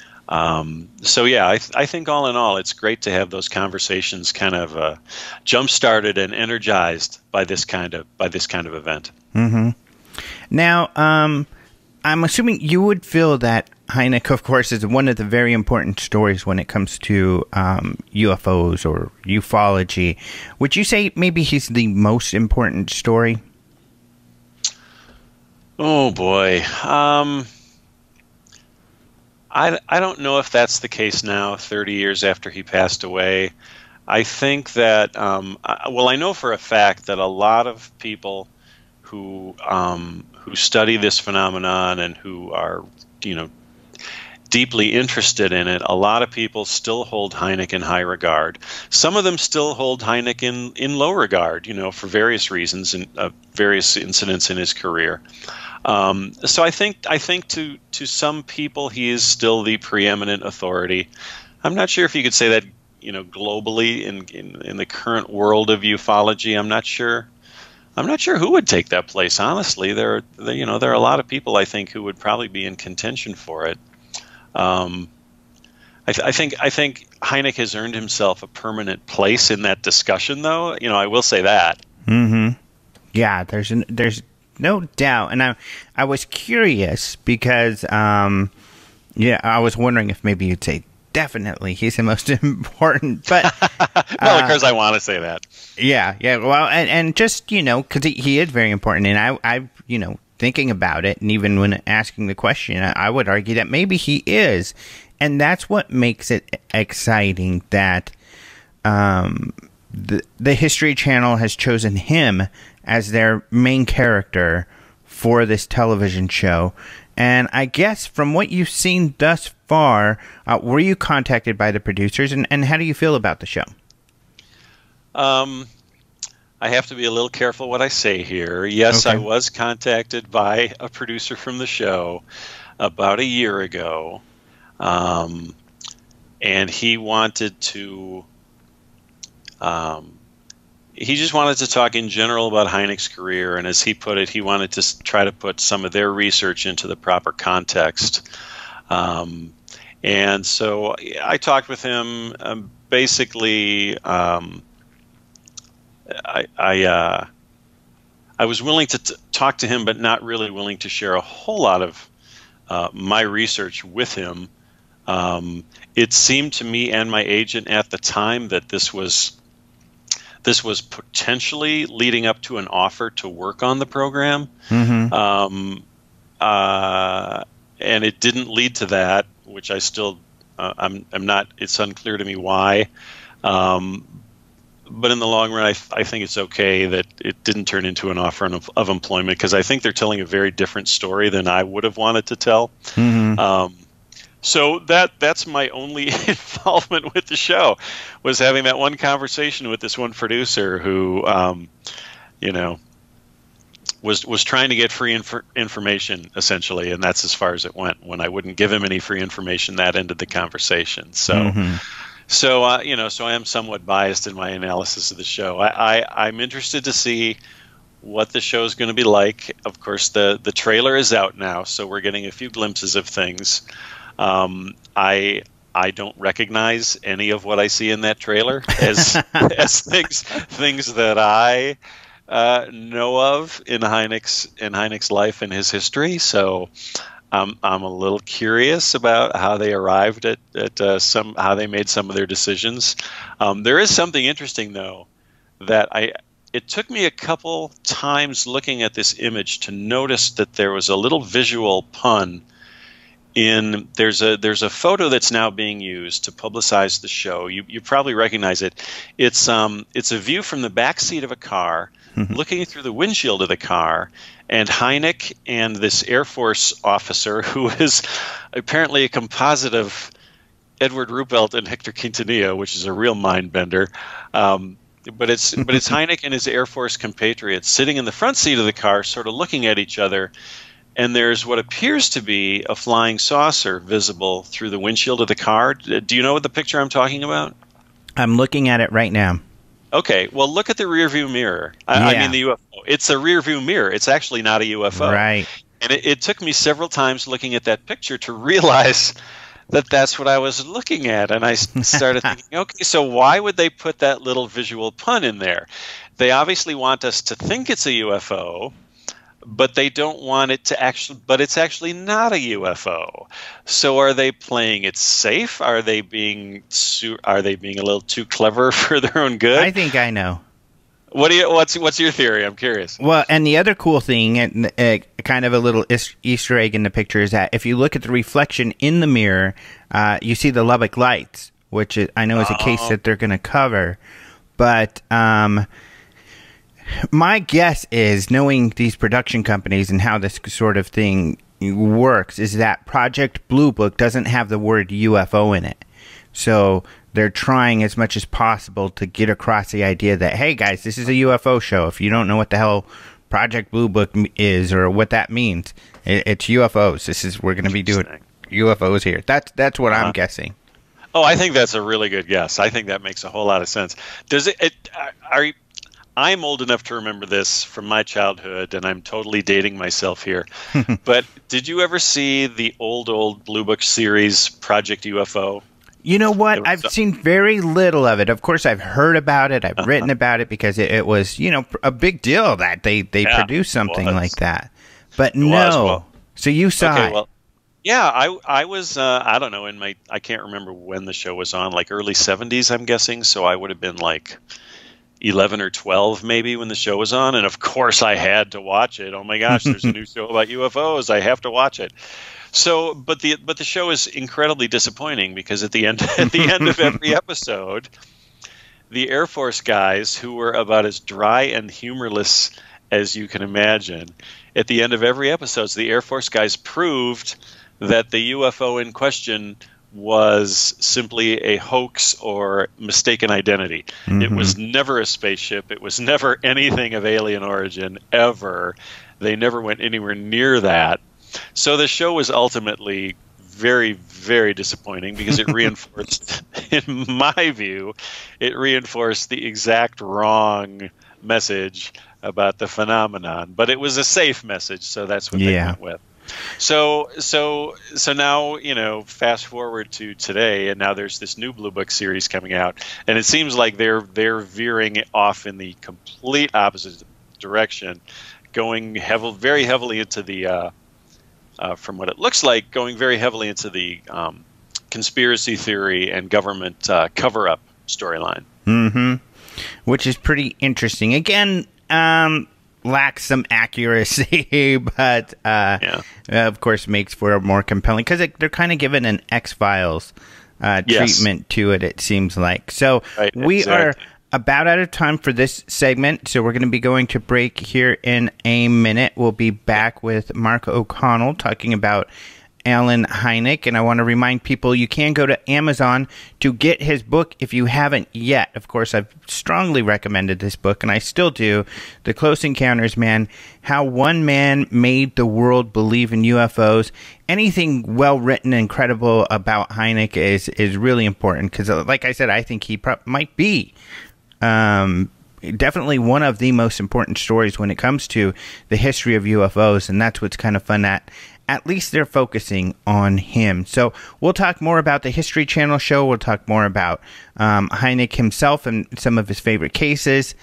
So yeah, I think all in all, it's great to have those conversations kind of jump-started and energized by this kind of event. Mm-hmm. Now, I'm assuming you would feel that Hynek, of course, is one of the very important stories when it comes to UFOs or ufology. Would you say maybe he's the most important story? Oh boy. I don't know if that's the case now, 30 years after he passed away. I think that, I know for a fact that a lot of people who study this phenomenon and who are, deeply interested in it, a lot of people still hold Hynek in high regard. Some of them still hold Hynek in low regard, for various reasons and various incidents in his career. So I think to some people he is still the preeminent authority. I'm not sure if you could say that, globally in the current world of ufology. I'm not sure who would take that place. Honestly, there are a lot of people I think who would probably be in contention for it. I think Hynek has earned himself a permanent place in that discussion, though. I will say that. Mm-hmm. Yeah, there's no doubt, and I was curious because I was wondering if maybe you'd say definitely he's the most important. But well, of course I want to say that. Yeah. Well, and just because he is very important, and I thinking about it, and even when asking the question, I would argue that maybe he is, and that's what makes it exciting that the History Channel has chosen him as their main character for this television show. And I guess from what you've seen thus far, were you contacted by the producers, and how do you feel about the show? I have to be a little careful what I say here. Yes, okay. I was contacted by a producer from the show about a year ago, and he wanted to he just wanted to talk in general about Hynek's career, and as he put it, he wanted to try to put some of their research into the proper context. And so I talked with him. Basically, I was willing to talk to him, but not really willing to share a whole lot of my research with him. It seemed to me and my agent at the time that this was potentially leading up to an offer to work on the program. Mm-hmm. And it didn't lead to that, which I still I'm not. It's unclear to me why. But in the long run, I think it's okay that it didn't turn into an offer of employment, because I think they're telling a very different story than I would have wanted to tell. Mm-hmm. So that's my only involvement with the show, was having that one conversation with this one producer who, was trying to get free information, essentially, and that's as far as it went. When I wouldn't give him any free information, that ended the conversation. So. Mm-hmm. So, so I am somewhat biased in my analysis of the show. I'm interested to see what the show is going to be like. Of course, the trailer is out now, so we're getting a few glimpses of things. I don't recognize any of what I see in that trailer as as things that I know of in Hynek's life and his history. So I'm a little curious about how they arrived how they made some of their decisions. There is something interesting though that it took me a couple times looking at this image to notice that there was a little visual pun. There's a photo that's now being used to publicize the show. You probably recognize it. It's a view from the back seat of a car, looking through the windshield of the car, and Hynek and this Air Force officer who is apparently a composite of Edward Ruppelt and Hector Quintanilla, which is a real mind bender. But it's Hynek and his Air Force compatriots sitting in the front seat of the car, sort of looking at each other. And there's what appears to be a flying saucer visible through the windshield of the car. Do you know what the picture I'm talking about? I'm looking at it right now. Okay. Well, look at the rearview mirror. I mean the UFO. It's a rearview mirror. It's actually not a UFO. Right. And it took me several times looking at that picture to realize that that's what I was looking at. And I started thinking, okay, so why would they put that little visual pun in there? They obviously want us to think it's a UFO. But they don't want it to actually, but it's actually not a UFO. So are they playing it safe? Are they being a little too clever for their own good? I think I know. What's your theory? I'm curious. Well, and the other cool thing, and kind of a little Easter egg in the picture, is that if you look at the reflection in the mirror, you see the Lubbock Lights, which I know is a case that they're going to cover, but. My guess is, knowing these production companies and how this sort of thing works, is that Project Blue Book doesn't have the word UFO in it. So they're trying as much as possible to get across the idea that, hey guys, this is a UFO show. If you don't know what the hell Project Blue Book is or what that means, it's UFOs. We're going to be doing UFOs here. That's what I'm guessing. Oh, I think that's a really good guess. I think that makes a whole lot of sense. I'm old enough to remember this from my childhood, and I'm totally dating myself here. But did you ever see the old Blue Book series, Project UFO? You know what? I've seen very little of it. Of course, I've heard about it. I've written about it because it was, you know, a big deal that they produced something like that. But no. Well, so you saw it. Well, yeah, I was, I don't know, I can't remember when the show was on, like early 70s, I'm guessing. So I would have been like 11 or 12 maybe when the show was on, and of course I had to watch it. Oh my gosh, there's a new show about UFOs. I have to watch it. So, but the show is incredibly disappointing because at the end of every episode, the Air Force guys, who were about as dry and humorless as you can imagine, at the end of every episode, the Air Force guys proved that the UFO in question was simply a hoax or mistaken identity. It was never a spaceship. It was never anything of alien origin, ever. They never went anywhere near that. So the show was ultimately very, very disappointing because it reinforced, in my view, it reinforced the exact wrong message about the phenomenon. But it was a safe message, so that's what they went with. So now, you know, fast forward to today, and now there's this new Blue Book series coming out, and it seems like they're veering off in the complete opposite direction, going very heavily into the from what it looks like, going very heavily into the conspiracy theory and government cover-up storyline. Which is pretty interesting. Again, lacks some accuracy, but of course makes for a more compelling, because they're kind of given an X-Files treatment to it, it seems like. So we are about out of time for this segment, so we're going to be going to break here in a minute. We'll be back with Mark O'Connell talking about Allen Hynek, and I want to remind people you can go to Amazon to get his book if you haven't yet. Of course, I've strongly recommended this book, and I still do. The Close Encounters Man: How One Man Made the World Believe in UFOs. Anything well written and credible about Hynek is really important because, like I said, I think he might be definitely one of the most important stories when it comes to the history of UFOs, and that's what's kind of fun at at least they're focusing on him. So we'll talk more about the History Channel show. We'll talk more about Hynek himself and some of his favorite cases.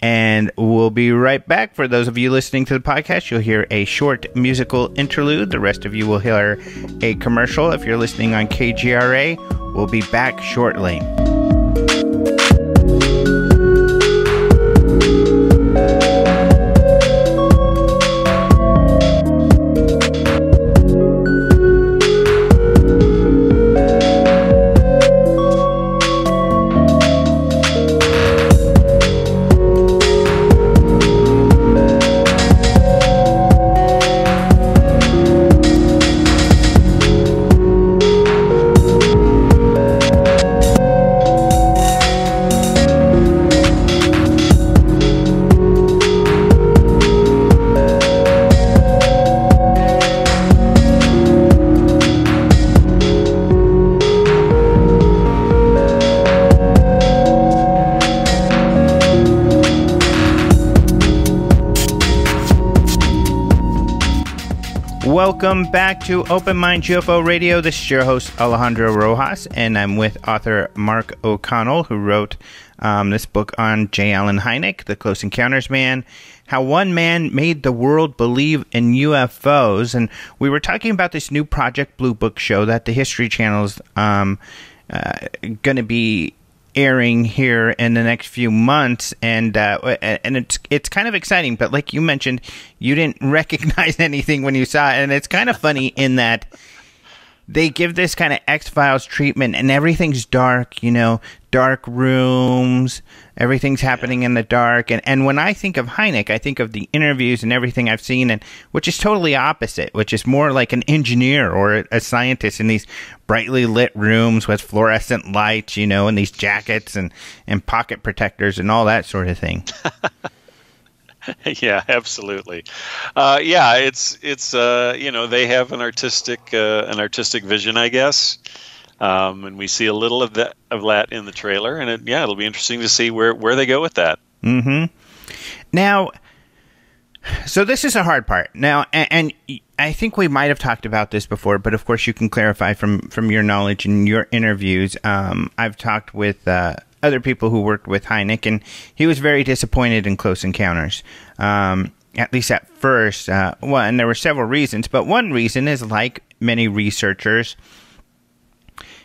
And we'll be right back. For those of you listening to the podcast, you'll hear a short musical interlude. The rest of you will hear a commercial. If you're listening on KGRA, we'll be back shortly. Welcome back to Open Mind UFO Radio. This is your host, Alejandro Rojas, and I'm with author Mark O'Connell, who wrote this book on J. Allen Hynek, The Close Encounters Man, How One Man Made the World Believe in UFOs. And we were talking about this new Project Blue Book show that the History Channel's going to be airing here in the next few months, and it's kind of exciting. But like you mentioned, you didn't recognize anything when you saw it, and it's kind of funny in that they give this kind of X-Files treatment, and everything's dark, you know, dark rooms, everything's happening in the dark. And when I think of Hynek, I think of the interviews and everything I've seen, and which is totally opposite, which is more like an engineer or a scientist in these brightly lit rooms with fluorescent lights, you know, and these jackets and pocket protectors and all that sort of thing. Yeah, absolutely. Yeah, it's you know, they have an artistic vision, I guess, and we see a little of that in the trailer, and it'll be interesting to see where they go with that. Mm-hmm. Now, so this is a hard part now, and I think we might have talked about this before, but of course you can clarify from your knowledge and your interviews. I've talked with other people who worked with Hynek, and he was very disappointed in Close Encounters, at least at first. Well, and there were several reasons, but one reason is, like many researchers,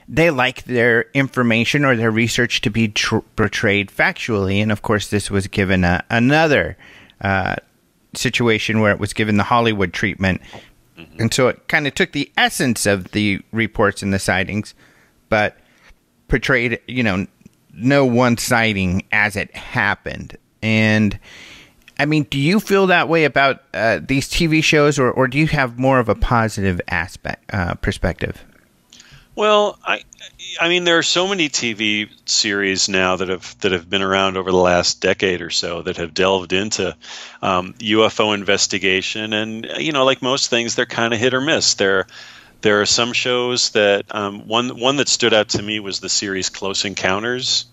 they like their information or their research to be portrayed factually, and of course this was given another situation where it was given the Hollywood treatment, and so it kind of took the essence of the reports and the sightings, but portrayed, you know, no one sighting as it happened. And I mean, do you feel that way about these TV shows, or do you have more of a positive aspect perspective? Well, I mean, there are so many TV series now that have been around over the last decade or so that have delved into UFO investigation, and you know, like most things, they're kind of hit or miss. There are some shows that one that stood out to me was the series Close Encounters.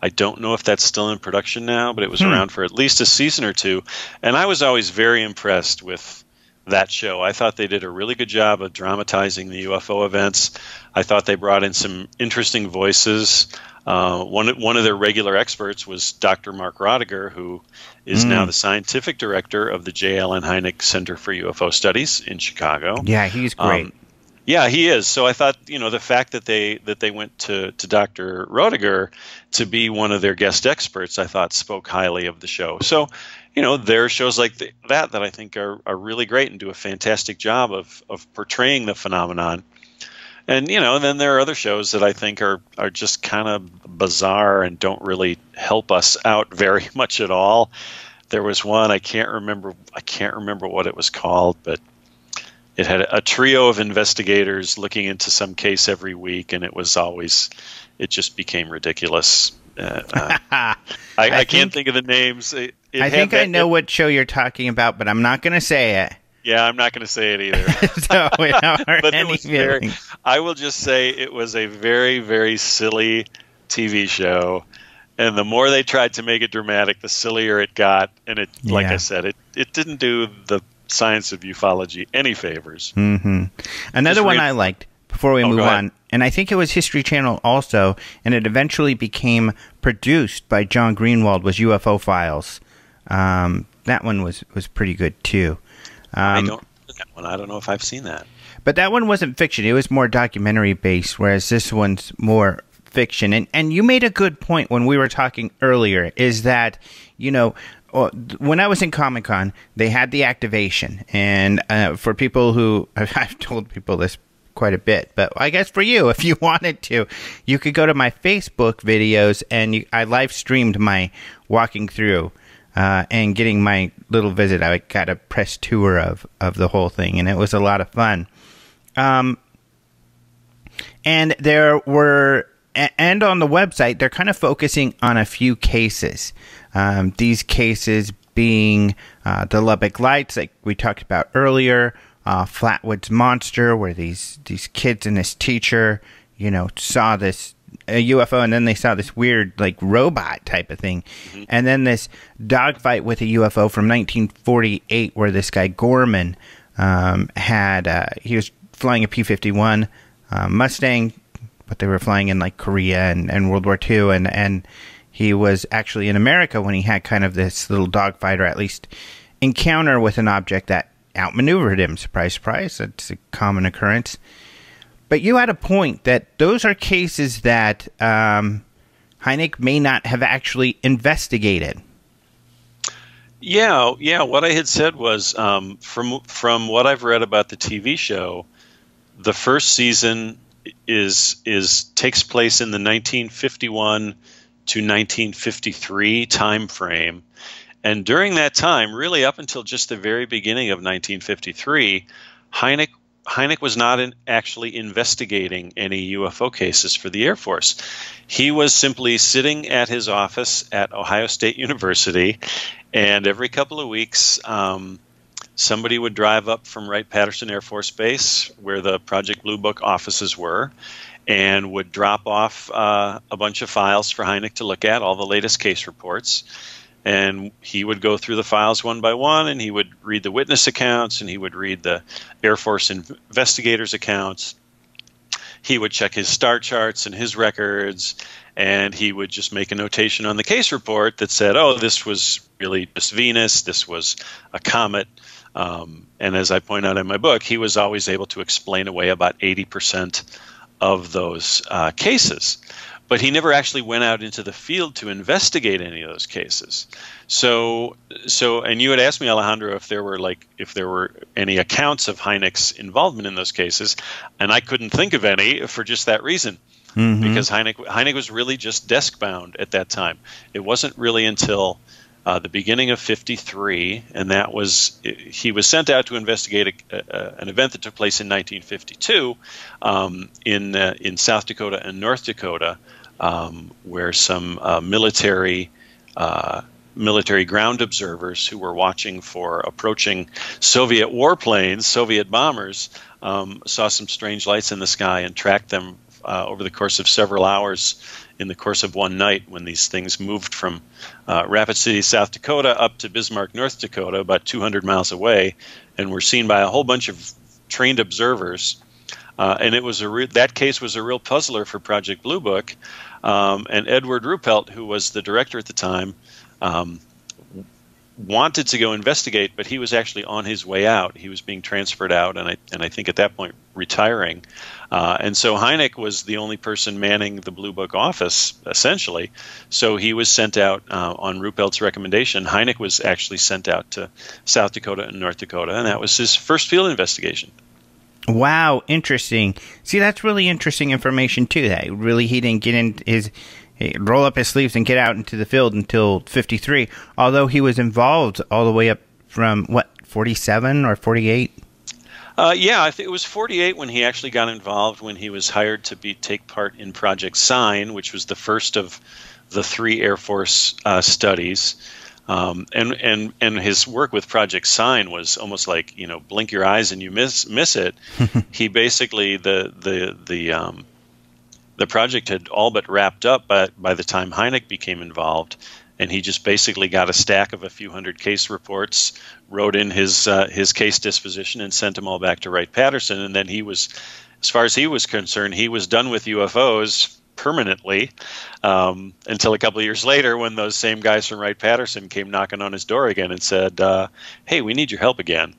I don't know if that's still in production now, but it was around for at least a season or two, and I was always very impressed with that show. I thought they did a really good job of dramatizing the UFO events. I thought they brought in some interesting voices. One of their regular experts was Dr. Mark Roediger, who is now the scientific director of the J. Allen Hynek Center for UFO Studies in Chicago. Yeah, he's great. Yeah, he is. So I thought, you know, the fact that they went to Dr. Roediger to be one of their guest experts, I thought spoke highly of the show. So, you know, there are shows like that I think are really great and do a fantastic job of portraying the phenomenon. And, you know, then there are other shows that I think are just kind of bizarre and don't really help us out very much at all. There was one, I can't remember what it was called, but it had a trio of investigators looking into some case every week, and it just became ridiculous. I can't think of the names. I know what show you're talking about, but I'm not going to say it. Yeah, I'm not going to say it either. So, but it was I will just say it was a very, very silly TV show. And the more they tried to make it dramatic, the sillier it got. And like I said, it didn't do the science of ufology any favors. Mm-hmm. Another one I liked before we move on, and I think it was History Channel also, and it eventually became produced by John Greenwald, was UFO Files. That one was pretty good too. I don't know if I've seen that. But that one wasn't fiction. It was more documentary-based, whereas this one's more fiction. And you made a good point when we were talking earlier, is that, you know, when I was in Comic-Con, they had the activation. And for people who – I've told people this quite a bit, but I guess for you, if you wanted to, you could go to my Facebook videos, and I live-streamed my walking through and getting my little visit. I got a press tour of the whole thing, and it was a lot of fun. And there were, and on the website, they're kind of focusing on a few cases. These cases being the Lubbock Lights, like we talked about earlier, Flatwoods Monster, where these kids and this teacher, you know, saw this UFO, and then they saw this weird, like, robot type of thing. Mm-hmm. And then this dogfight with a UFO from 1948, where this guy Gorman he was flying a P-51 Mustang, but they were flying in, like, Korea and World War II, and he was actually in America when he had kind of this little dogfight, or at least encounter with an object that outmaneuvered him. Surprise, surprise. That's a common occurrence. But you had a point that those are cases that Hynek may not have actually investigated. Yeah. What I had said was, from what I've read about the TV show, the first season takes place in the 1951 to 1953 time frame, and during that time, really up until just the very beginning of 1953, Hynek was not actually investigating any UFO cases for the Air Force. He was simply sitting at his office at Ohio State University, and every couple of weeks, somebody would drive up from Wright-Patterson Air Force Base, where the Project Blue Book offices were, and would drop off a bunch of files for Hynek to look at, all the latest case reports. And he would go through the files one by one, and he would read the witness accounts, and he would read the Air Force investigators' accounts. He would check his star charts and his records, and he would just make a notation on the case report that said, oh, this was really just Venus, this was a comet. And as I point out in my book, he was always able to explain away about 80% of those cases. But he never actually went out into the field to investigate any of those cases. So, and you had asked me, Alejandro, if there were any accounts of Hynek's involvement in those cases, and I couldn't think of any for just that reason, mm-hmm. because Hynek was really just desk bound at that time. It wasn't really until the beginning of '53, and that was he was sent out to investigate an event that took place in 1952 in South Dakota and North Dakota, where some military ground observers who were watching for approaching Soviet warplanes, Soviet bombers, saw some strange lights in the sky and tracked them over the course of several hours in the course of one night, when these things moved from Rapid City, South Dakota up to Bismarck, North Dakota, about 200 miles away, and were seen by a whole bunch of trained observers. And it was that case was a real puzzler for Project Blue Book. And Edward Ruppelt, who was the director at the time, wanted to go investigate, but he was actually on his way out. He was being transferred out, and I think at that point retiring. And so Hynek was the only person manning the Blue Book office, essentially. So he was sent out on Ruppelt's recommendation. Hynek was actually sent out to South Dakota and North Dakota, and that was his first field investigation. Wow, interesting. See, that's really interesting information, too. That really he didn't get in his... He'd roll up his sleeves and get out into the field until '53. Although he was involved all the way up from what, 47 or 48? Yeah, I think it was 48 when he actually got involved. When he was hired to take part in Project Sign, which was the first of the three Air Force studies, and his work with Project Sign was almost like, you know, blink your eyes and you miss it. He basically the project had all but wrapped up by the time Hynek became involved, and he just basically got a stack of a few hundred case reports, wrote in his case disposition, and sent them all back to Wright-Patterson. And then he was, as far as he was concerned, he was done with UFOs permanently until a couple of years later when those same guys from Wright-Patterson came knocking on his door again and said, hey, we need your help again.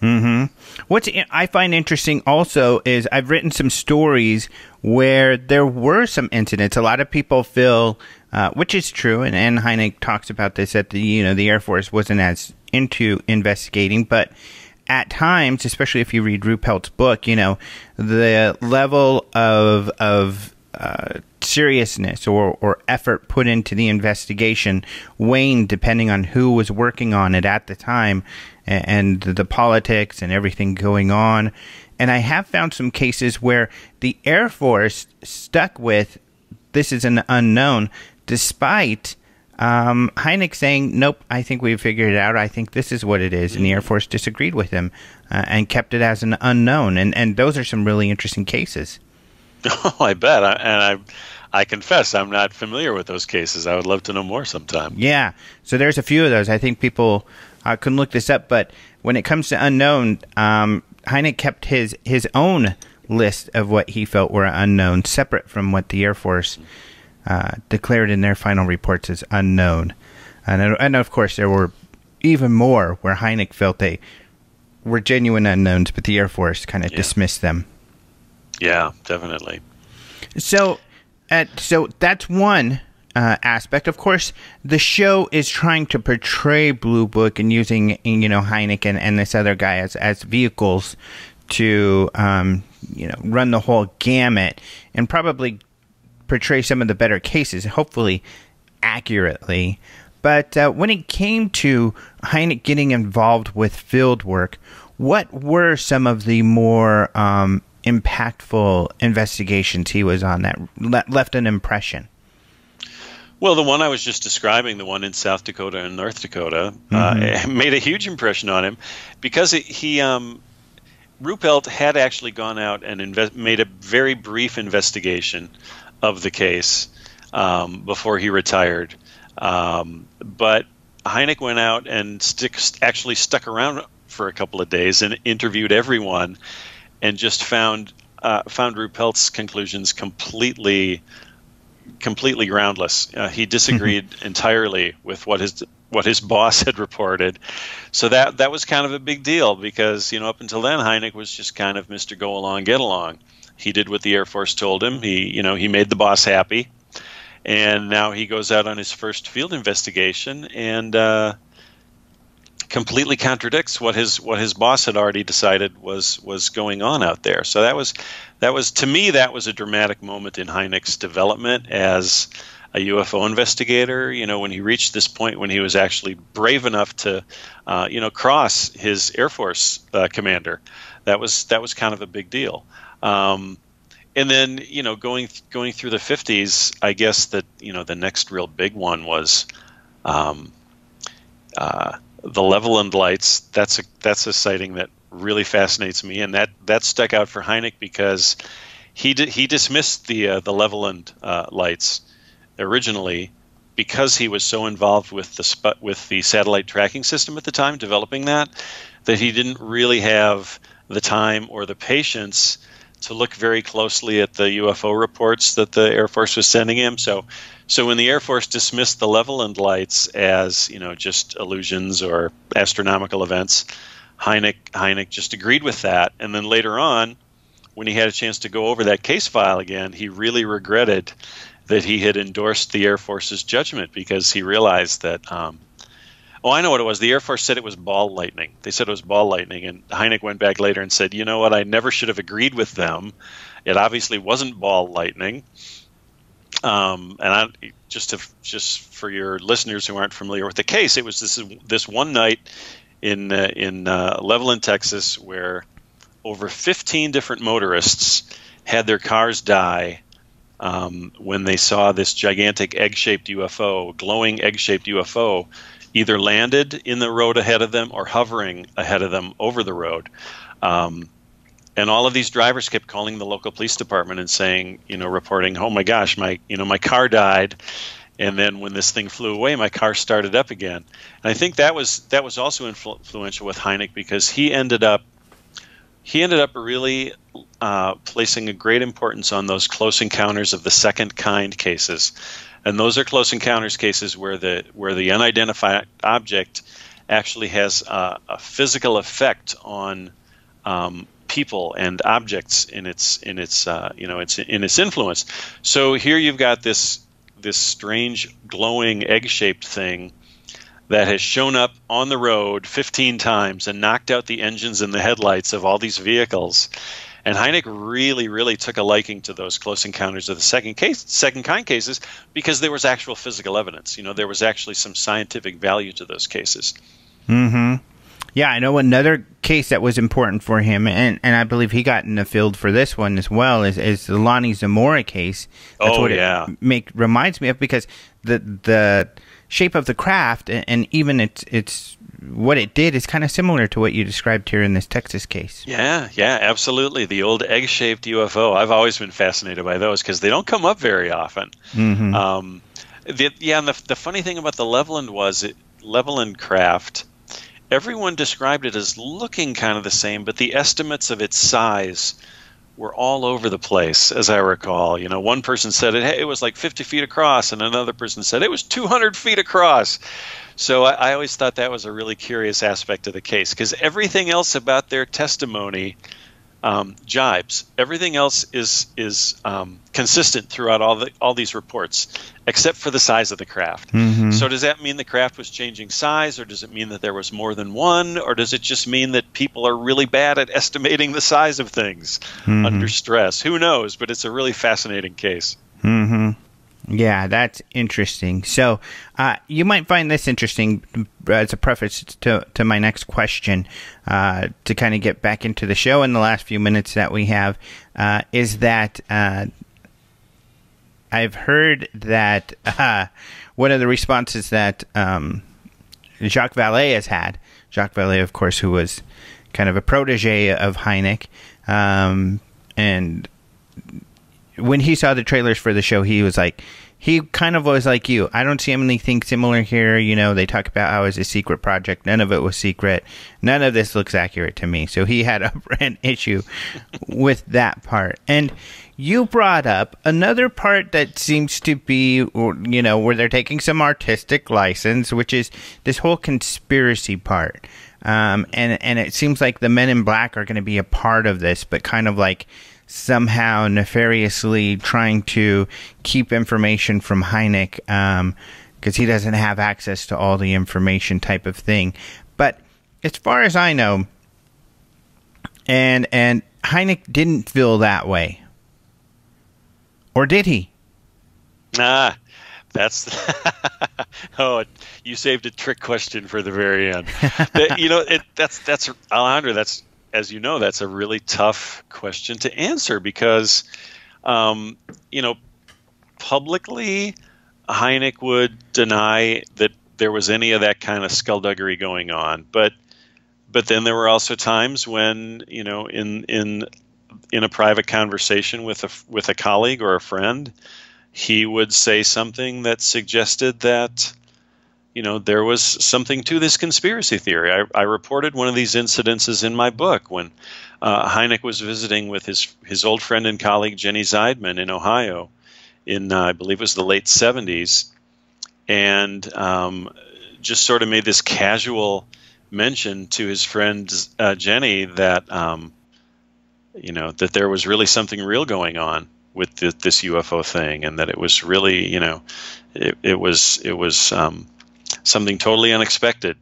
Mm-hmm. What I find interesting also is I've written some stories where there were some incidents. A lot of people feel, which is true, and Hynek talks about this, that the Air Force wasn't as into investigating, but at times, especially if you read Ruppelt's book, the level of seriousness or effort put into the investigation waned depending on who was working on it at the time and the politics and everything going on. And I have found some cases where the Air Force stuck with this is an unknown, despite Hynek saying, nope, I think we've figured it out. I think this is what it is. And the Air Force disagreed with him and kept it as an unknown. And those are some really interesting cases. Oh, I bet. I confess I'm not familiar with those cases. I would love to know more sometime. Yeah. So there's a few of those. I think people can look this up. But when it comes to unknown, Hynek kept his own list of what he felt were unknown, separate from what the Air Force declared in their final reports as unknown. And of course, there were even more where Hynek felt they were genuine unknowns, but the Air Force kind of dismissed them. Yeah, definitely. So that's one aspect. Of course, the show is trying to portray Blue Book and using Hynek and this other guy as vehicles to run the whole gamut and probably portray some of the better cases, hopefully accurately. But when it came to Hynek getting involved with field work, what were some of the more impactful investigations he was on that left an impression? Well, the one I was just describing, the one in South Dakota and North Dakota, it made a huge impression on him because Ruppelt had actually gone out and made a very brief investigation of the case before he retired. But Hynek went out and actually stuck around for a couple of days and interviewed everyone, and just found Ruppelt's conclusions completely groundless. He disagreed entirely with what his boss had reported. So that was kind of a big deal because up until then Hynek was just kind of Mr. Go Along Get Along. He did what the Air Force told him. He made the boss happy, and now he goes out on his first field investigation and completely contradicts what his boss had already decided was going on out there. So that was to me, that was a dramatic moment in Hynek's development as a UFO investigator. When he reached this point, when he was actually brave enough to, cross his Air Force commander, that was kind of a big deal. And then going through the 50s, I guess that the next real big one was. The Leveland lights, that's a sighting that really fascinates me, and that stuck out for Hynek because he dismissed the Leveland lights originally because he was so involved with the satellite tracking system at the time, developing that he didn't really have the time or the patience to look very closely at the UFO reports that the Air Force was sending him. So when the Air Force dismissed the Leveland lights as, just illusions or astronomical events, Hynek just agreed with that. And then later on, when he had a chance to go over that case file again, he really regretted that he had endorsed the Air Force's judgment because he realized that, oh, I know what it was. The Air Force said it was ball lightning. They said it was ball lightning. And Hynek went back later and said, you know what, I never should have agreed with them. It obviously wasn't ball lightning. And just for your listeners who aren't familiar with the case, it was this one night in Leveland, Texas, where over 15 different motorists had their cars die when they saw this gigantic egg-shaped UFO, glowing egg-shaped UFO, either landed in the road ahead of them or hovering ahead of them over the road. And all of these drivers kept calling the local police department and saying, reporting, oh my gosh, my car died, And then when this thing flew away, my car started up again. And I think that was also influential with Hynek, because he ended up really placing a great importance on those close encounters of the second kind cases. And those are close encounters cases where the unidentified object actually has a physical effect on people and objects in its influence. So here you've got this strange glowing egg-shaped thing that has shown up on the road 15 times and knocked out the engines and the headlights of all these vehicles. And Hynek really, really took a liking to those close encounters of the second kind cases, because there was actual physical evidence. You know, there was actually some scientific value to those cases. Mm-hmm. Yeah, I know another case that was important for him, and I believe he got in the field for this one as well, is the Lonnie Zamora case. That's what it reminds me of, because the shape of the craft and even its what it did is kind of similar to what you described here in this Texas case. Yeah, absolutely. The old egg-shaped UFO. I've always been fascinated by those because they don't come up very often. Mm-hmm. And the funny thing about the Leveland craft, everyone described it as looking kind of the same, but the estimates of its size were all over the place, as I recall. You know, one person said it was like 50 feet across, and another person said it was 200 feet across. So I always thought that was a really curious aspect of the case, because everything else about their testimony jibes. Everything else is consistent throughout all these reports, except for the size of the craft. Mm-hmm. So does that mean the craft was changing size, or does it mean that there was more than one, or does it just mean that people are really bad at estimating the size of things mm-hmm. under stress? Who knows? But it's a really fascinating case. Mm-hmm. Yeah, that's interesting. So you might find this interesting as a preface to my next question, to kind of get back into the show in the last few minutes that we have, is that I've heard that one of the responses that Jacques Vallée has had, Jacques Vallée, of course, who was kind of a protege of Hynek, and when he saw the trailers for the show, he was like, he kind of was like you. I don't see anything similar here. You know, they talk about how it's a secret project. None of it was secret. None of this looks accurate to me. So he had an issue with that part. And you brought up another part that seems to be, you know, where they're taking some artistic license, which is this whole conspiracy part. And it seems like the Men in Black are going to be a part of this, but kind of like somehow nefariously trying to keep information from Hynek, because he doesn't have access to all the information type of thing. But as far as I know, and Hynek didn't feel that way. Or did he? Ah, that's oh, you saved a trick question for the very end. You know, that's Alejandro, that's, as you know, that's a really tough question to answer, because, you know, publicly, Hynek would deny that there was any of that kind of skullduggery going on. But then there were also times when, you know, in a private conversation with a colleague or a friend, he would say something that suggested that, you know, there was something to this conspiracy theory. I reported one of these incidences in my book when Hynek was visiting with his old friend and colleague Jenny Zeidman in Ohio in, I believe it was the late 70s, and just sort of made this casual mention to his friend Jenny that, you know, that there was really something real going on with this UFO thing, and that it was really, you know, it was something totally unexpected,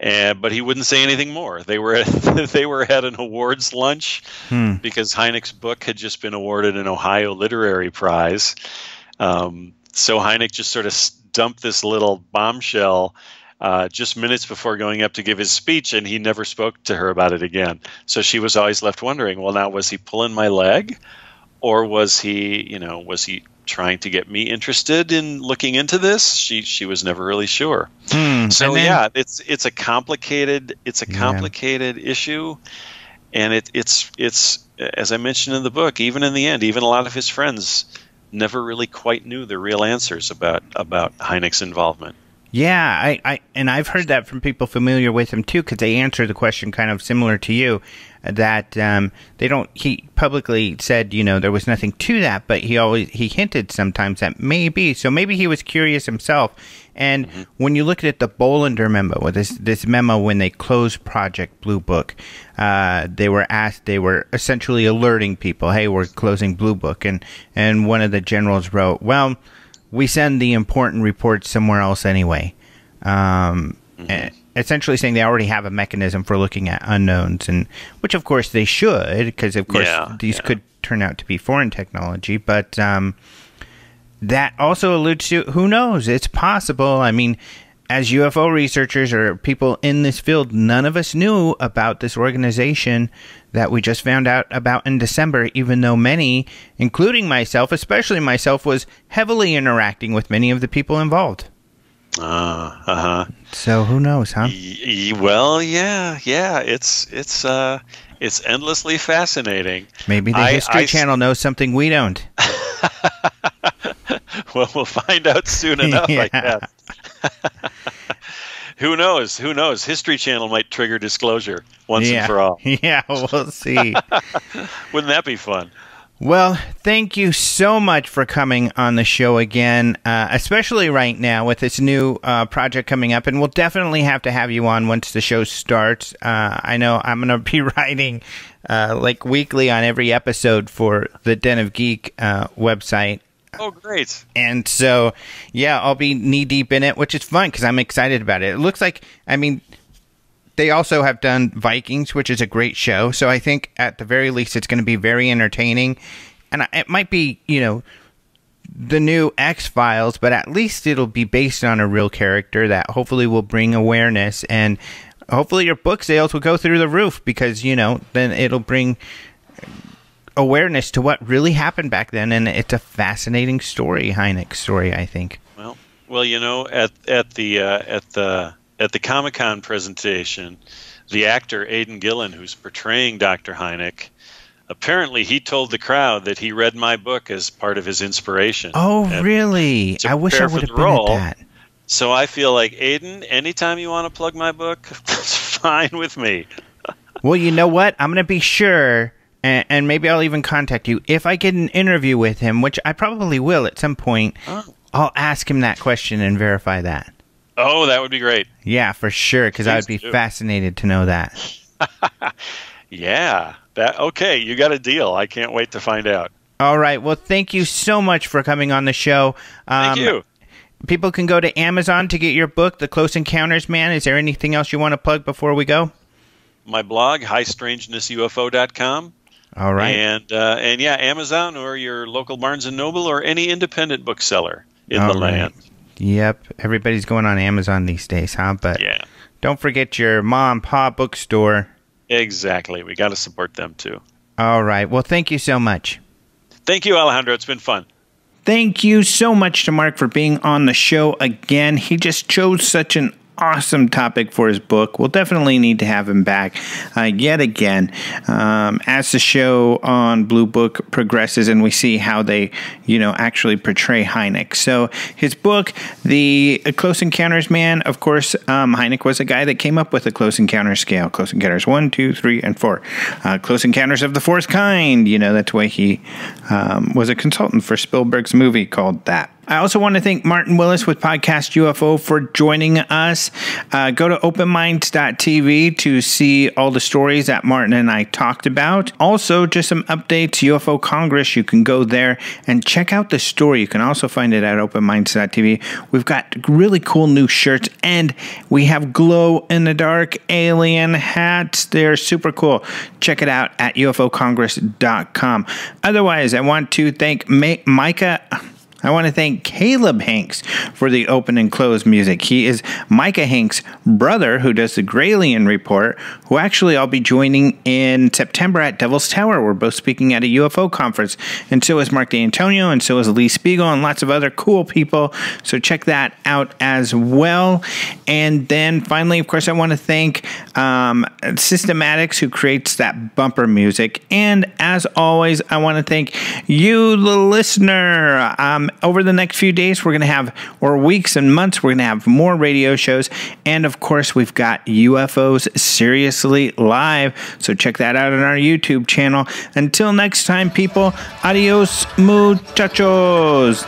but he wouldn't say anything more. They were at an awards lunch because Hynek's book had just been awarded an Ohio Literary Prize. So Hynek just sort of dumped this little bombshell just minutes before going up to give his speech, and he never spoke to her about it again. So she was always left wondering, well, now was he pulling my leg, or was he, you know, was he trying to get me interested in looking into this? She was never really sure. So then, yeah, it's a complicated issue, and it's as I mentioned in the book, even in the end, even a lot of his friends never really quite knew the real answers about Hynek's involvement. Yeah, I've heard that from people familiar with him too, because they answered the question kind of similar to you, that they don't. He publicly said, you know, there was nothing to that, but he hinted sometimes that maybe. So maybe he was curious himself. And when you look at the Bollinger memo, or this memo when they closed Project Blue Book, they were essentially alerting people, hey, we're closing Blue Book, and one of the generals wrote, well, we send the important reports somewhere else anyway, essentially saying they already have a mechanism for looking at unknowns, and which of course they should, because of course these could turn out to be foreign technology. But that also alludes to, who knows? It's possible. I mean, as UFO researchers or people in this field, none of us knew about this organization that we just found out about in December, even though many, including myself, especially myself, was heavily interacting with many of the people involved. So who knows, huh? Well, yeah. It's endlessly fascinating. Maybe the History Channel knows something we don't. Well, we'll find out soon enough, I guess. Who knows? Who knows? History Channel might trigger disclosure once and for all. Yeah, we'll see. Wouldn't that be fun? Well, thank you so much for coming on the show again, especially right now with this new project coming up. And we'll definitely have to have you on once the show starts. I know I'm going to be writing like weekly on every episode for the Den of Geek website. Oh, great. And so, yeah, I'll be knee-deep in it, which is fun because I'm excited about it. It looks like, I mean, they also have done Vikings, which is a great show. So I think at the very least it's going to be very entertaining. And it might be, you know, the new X-Files, but at least it'll be based on a real character that hopefully will bring awareness. And hopefully your book sales will go through the roof because, you know, then it'll bring awareness to what really happened back then, and it's a fascinating story, Hynek's story, I think. Well, you know, at the Comic-Con presentation, the actor Aiden Gillen, who's portraying Dr. Hynek, apparently he told the crowd that he read my book as part of his inspiration. Oh, really? I wish I would have been at that. So I feel like, Aiden, anytime you want to plug my book, that's fine with me. Well, you know what? I'm going to be sure. And maybe I'll even contact you. If I get an interview with him, which I probably will at some point, I'll ask him that question and verify that. Oh, that would be great. Yeah, for sure, because I would be fascinated to know that. Okay, you got a deal. I can't wait to find out. All right. Well, thank you so much for coming on the show. Thank you. People can go to Amazon to get your book, The Close Encounters Man. Is there anything else you want to plug before we go? My blog, highstrangenessufo.com. All right, and yeah, Amazon or your local Barnes and Noble or any independent bookseller in the land. Yep, everybody's going on Amazon these days, huh? But don't forget your mom, pa bookstore. Exactly, we got to support them too. All right, well, thank you so much. Thank you, Alejandro. It's been fun. Thank you so much to Mark for being on the show again. He just chose such an awesome topic for his book. We'll definitely need to have him back yet again as the show on Blue Book progresses and we see how they, you know, actually portray Hynek. So his book, The Close Encounters Man, of course, Hynek was a guy that came up with the Close Encounters scale. Close Encounters 1, 2, 3, and 4. Close Encounters of the Fourth Kind. You know, that's why he was a consultant for Spielberg's movie called That. I also want to thank Martin Willis with Podcast UFO for joining us. Go to openminds.tv to see all the stories that Martin and I talked about. Also, just some updates, UFO Congress, you can go there and check out the story. You can also find it at openminds.tv. We've got really cool new shirts, and we have glow-in-the-dark alien hats. They're super cool. Check it out at ufocongress.com. Otherwise, I want to thank Micah... I want to thank Caleb Hanks for the open and close music. He is Micah Hanks' brother, who does the Graylien Report, who actually I'll be joining in September at Devil's Tower. We're both speaking at a UFO conference, and so is Mark D'Antonio, and so is Lee Spiegel, and lots of other cool people. So check that out as well. And then finally, of course, I want to thank Systematics, who creates that bumper music. And as always, I want to thank you, the listener. Over the next few days, we're going to have, or weeks and months, we're going to have more radio shows. And of course, we've got UFOs Seriously Live. So check that out on our YouTube channel. Until next time, people, adios muchachos.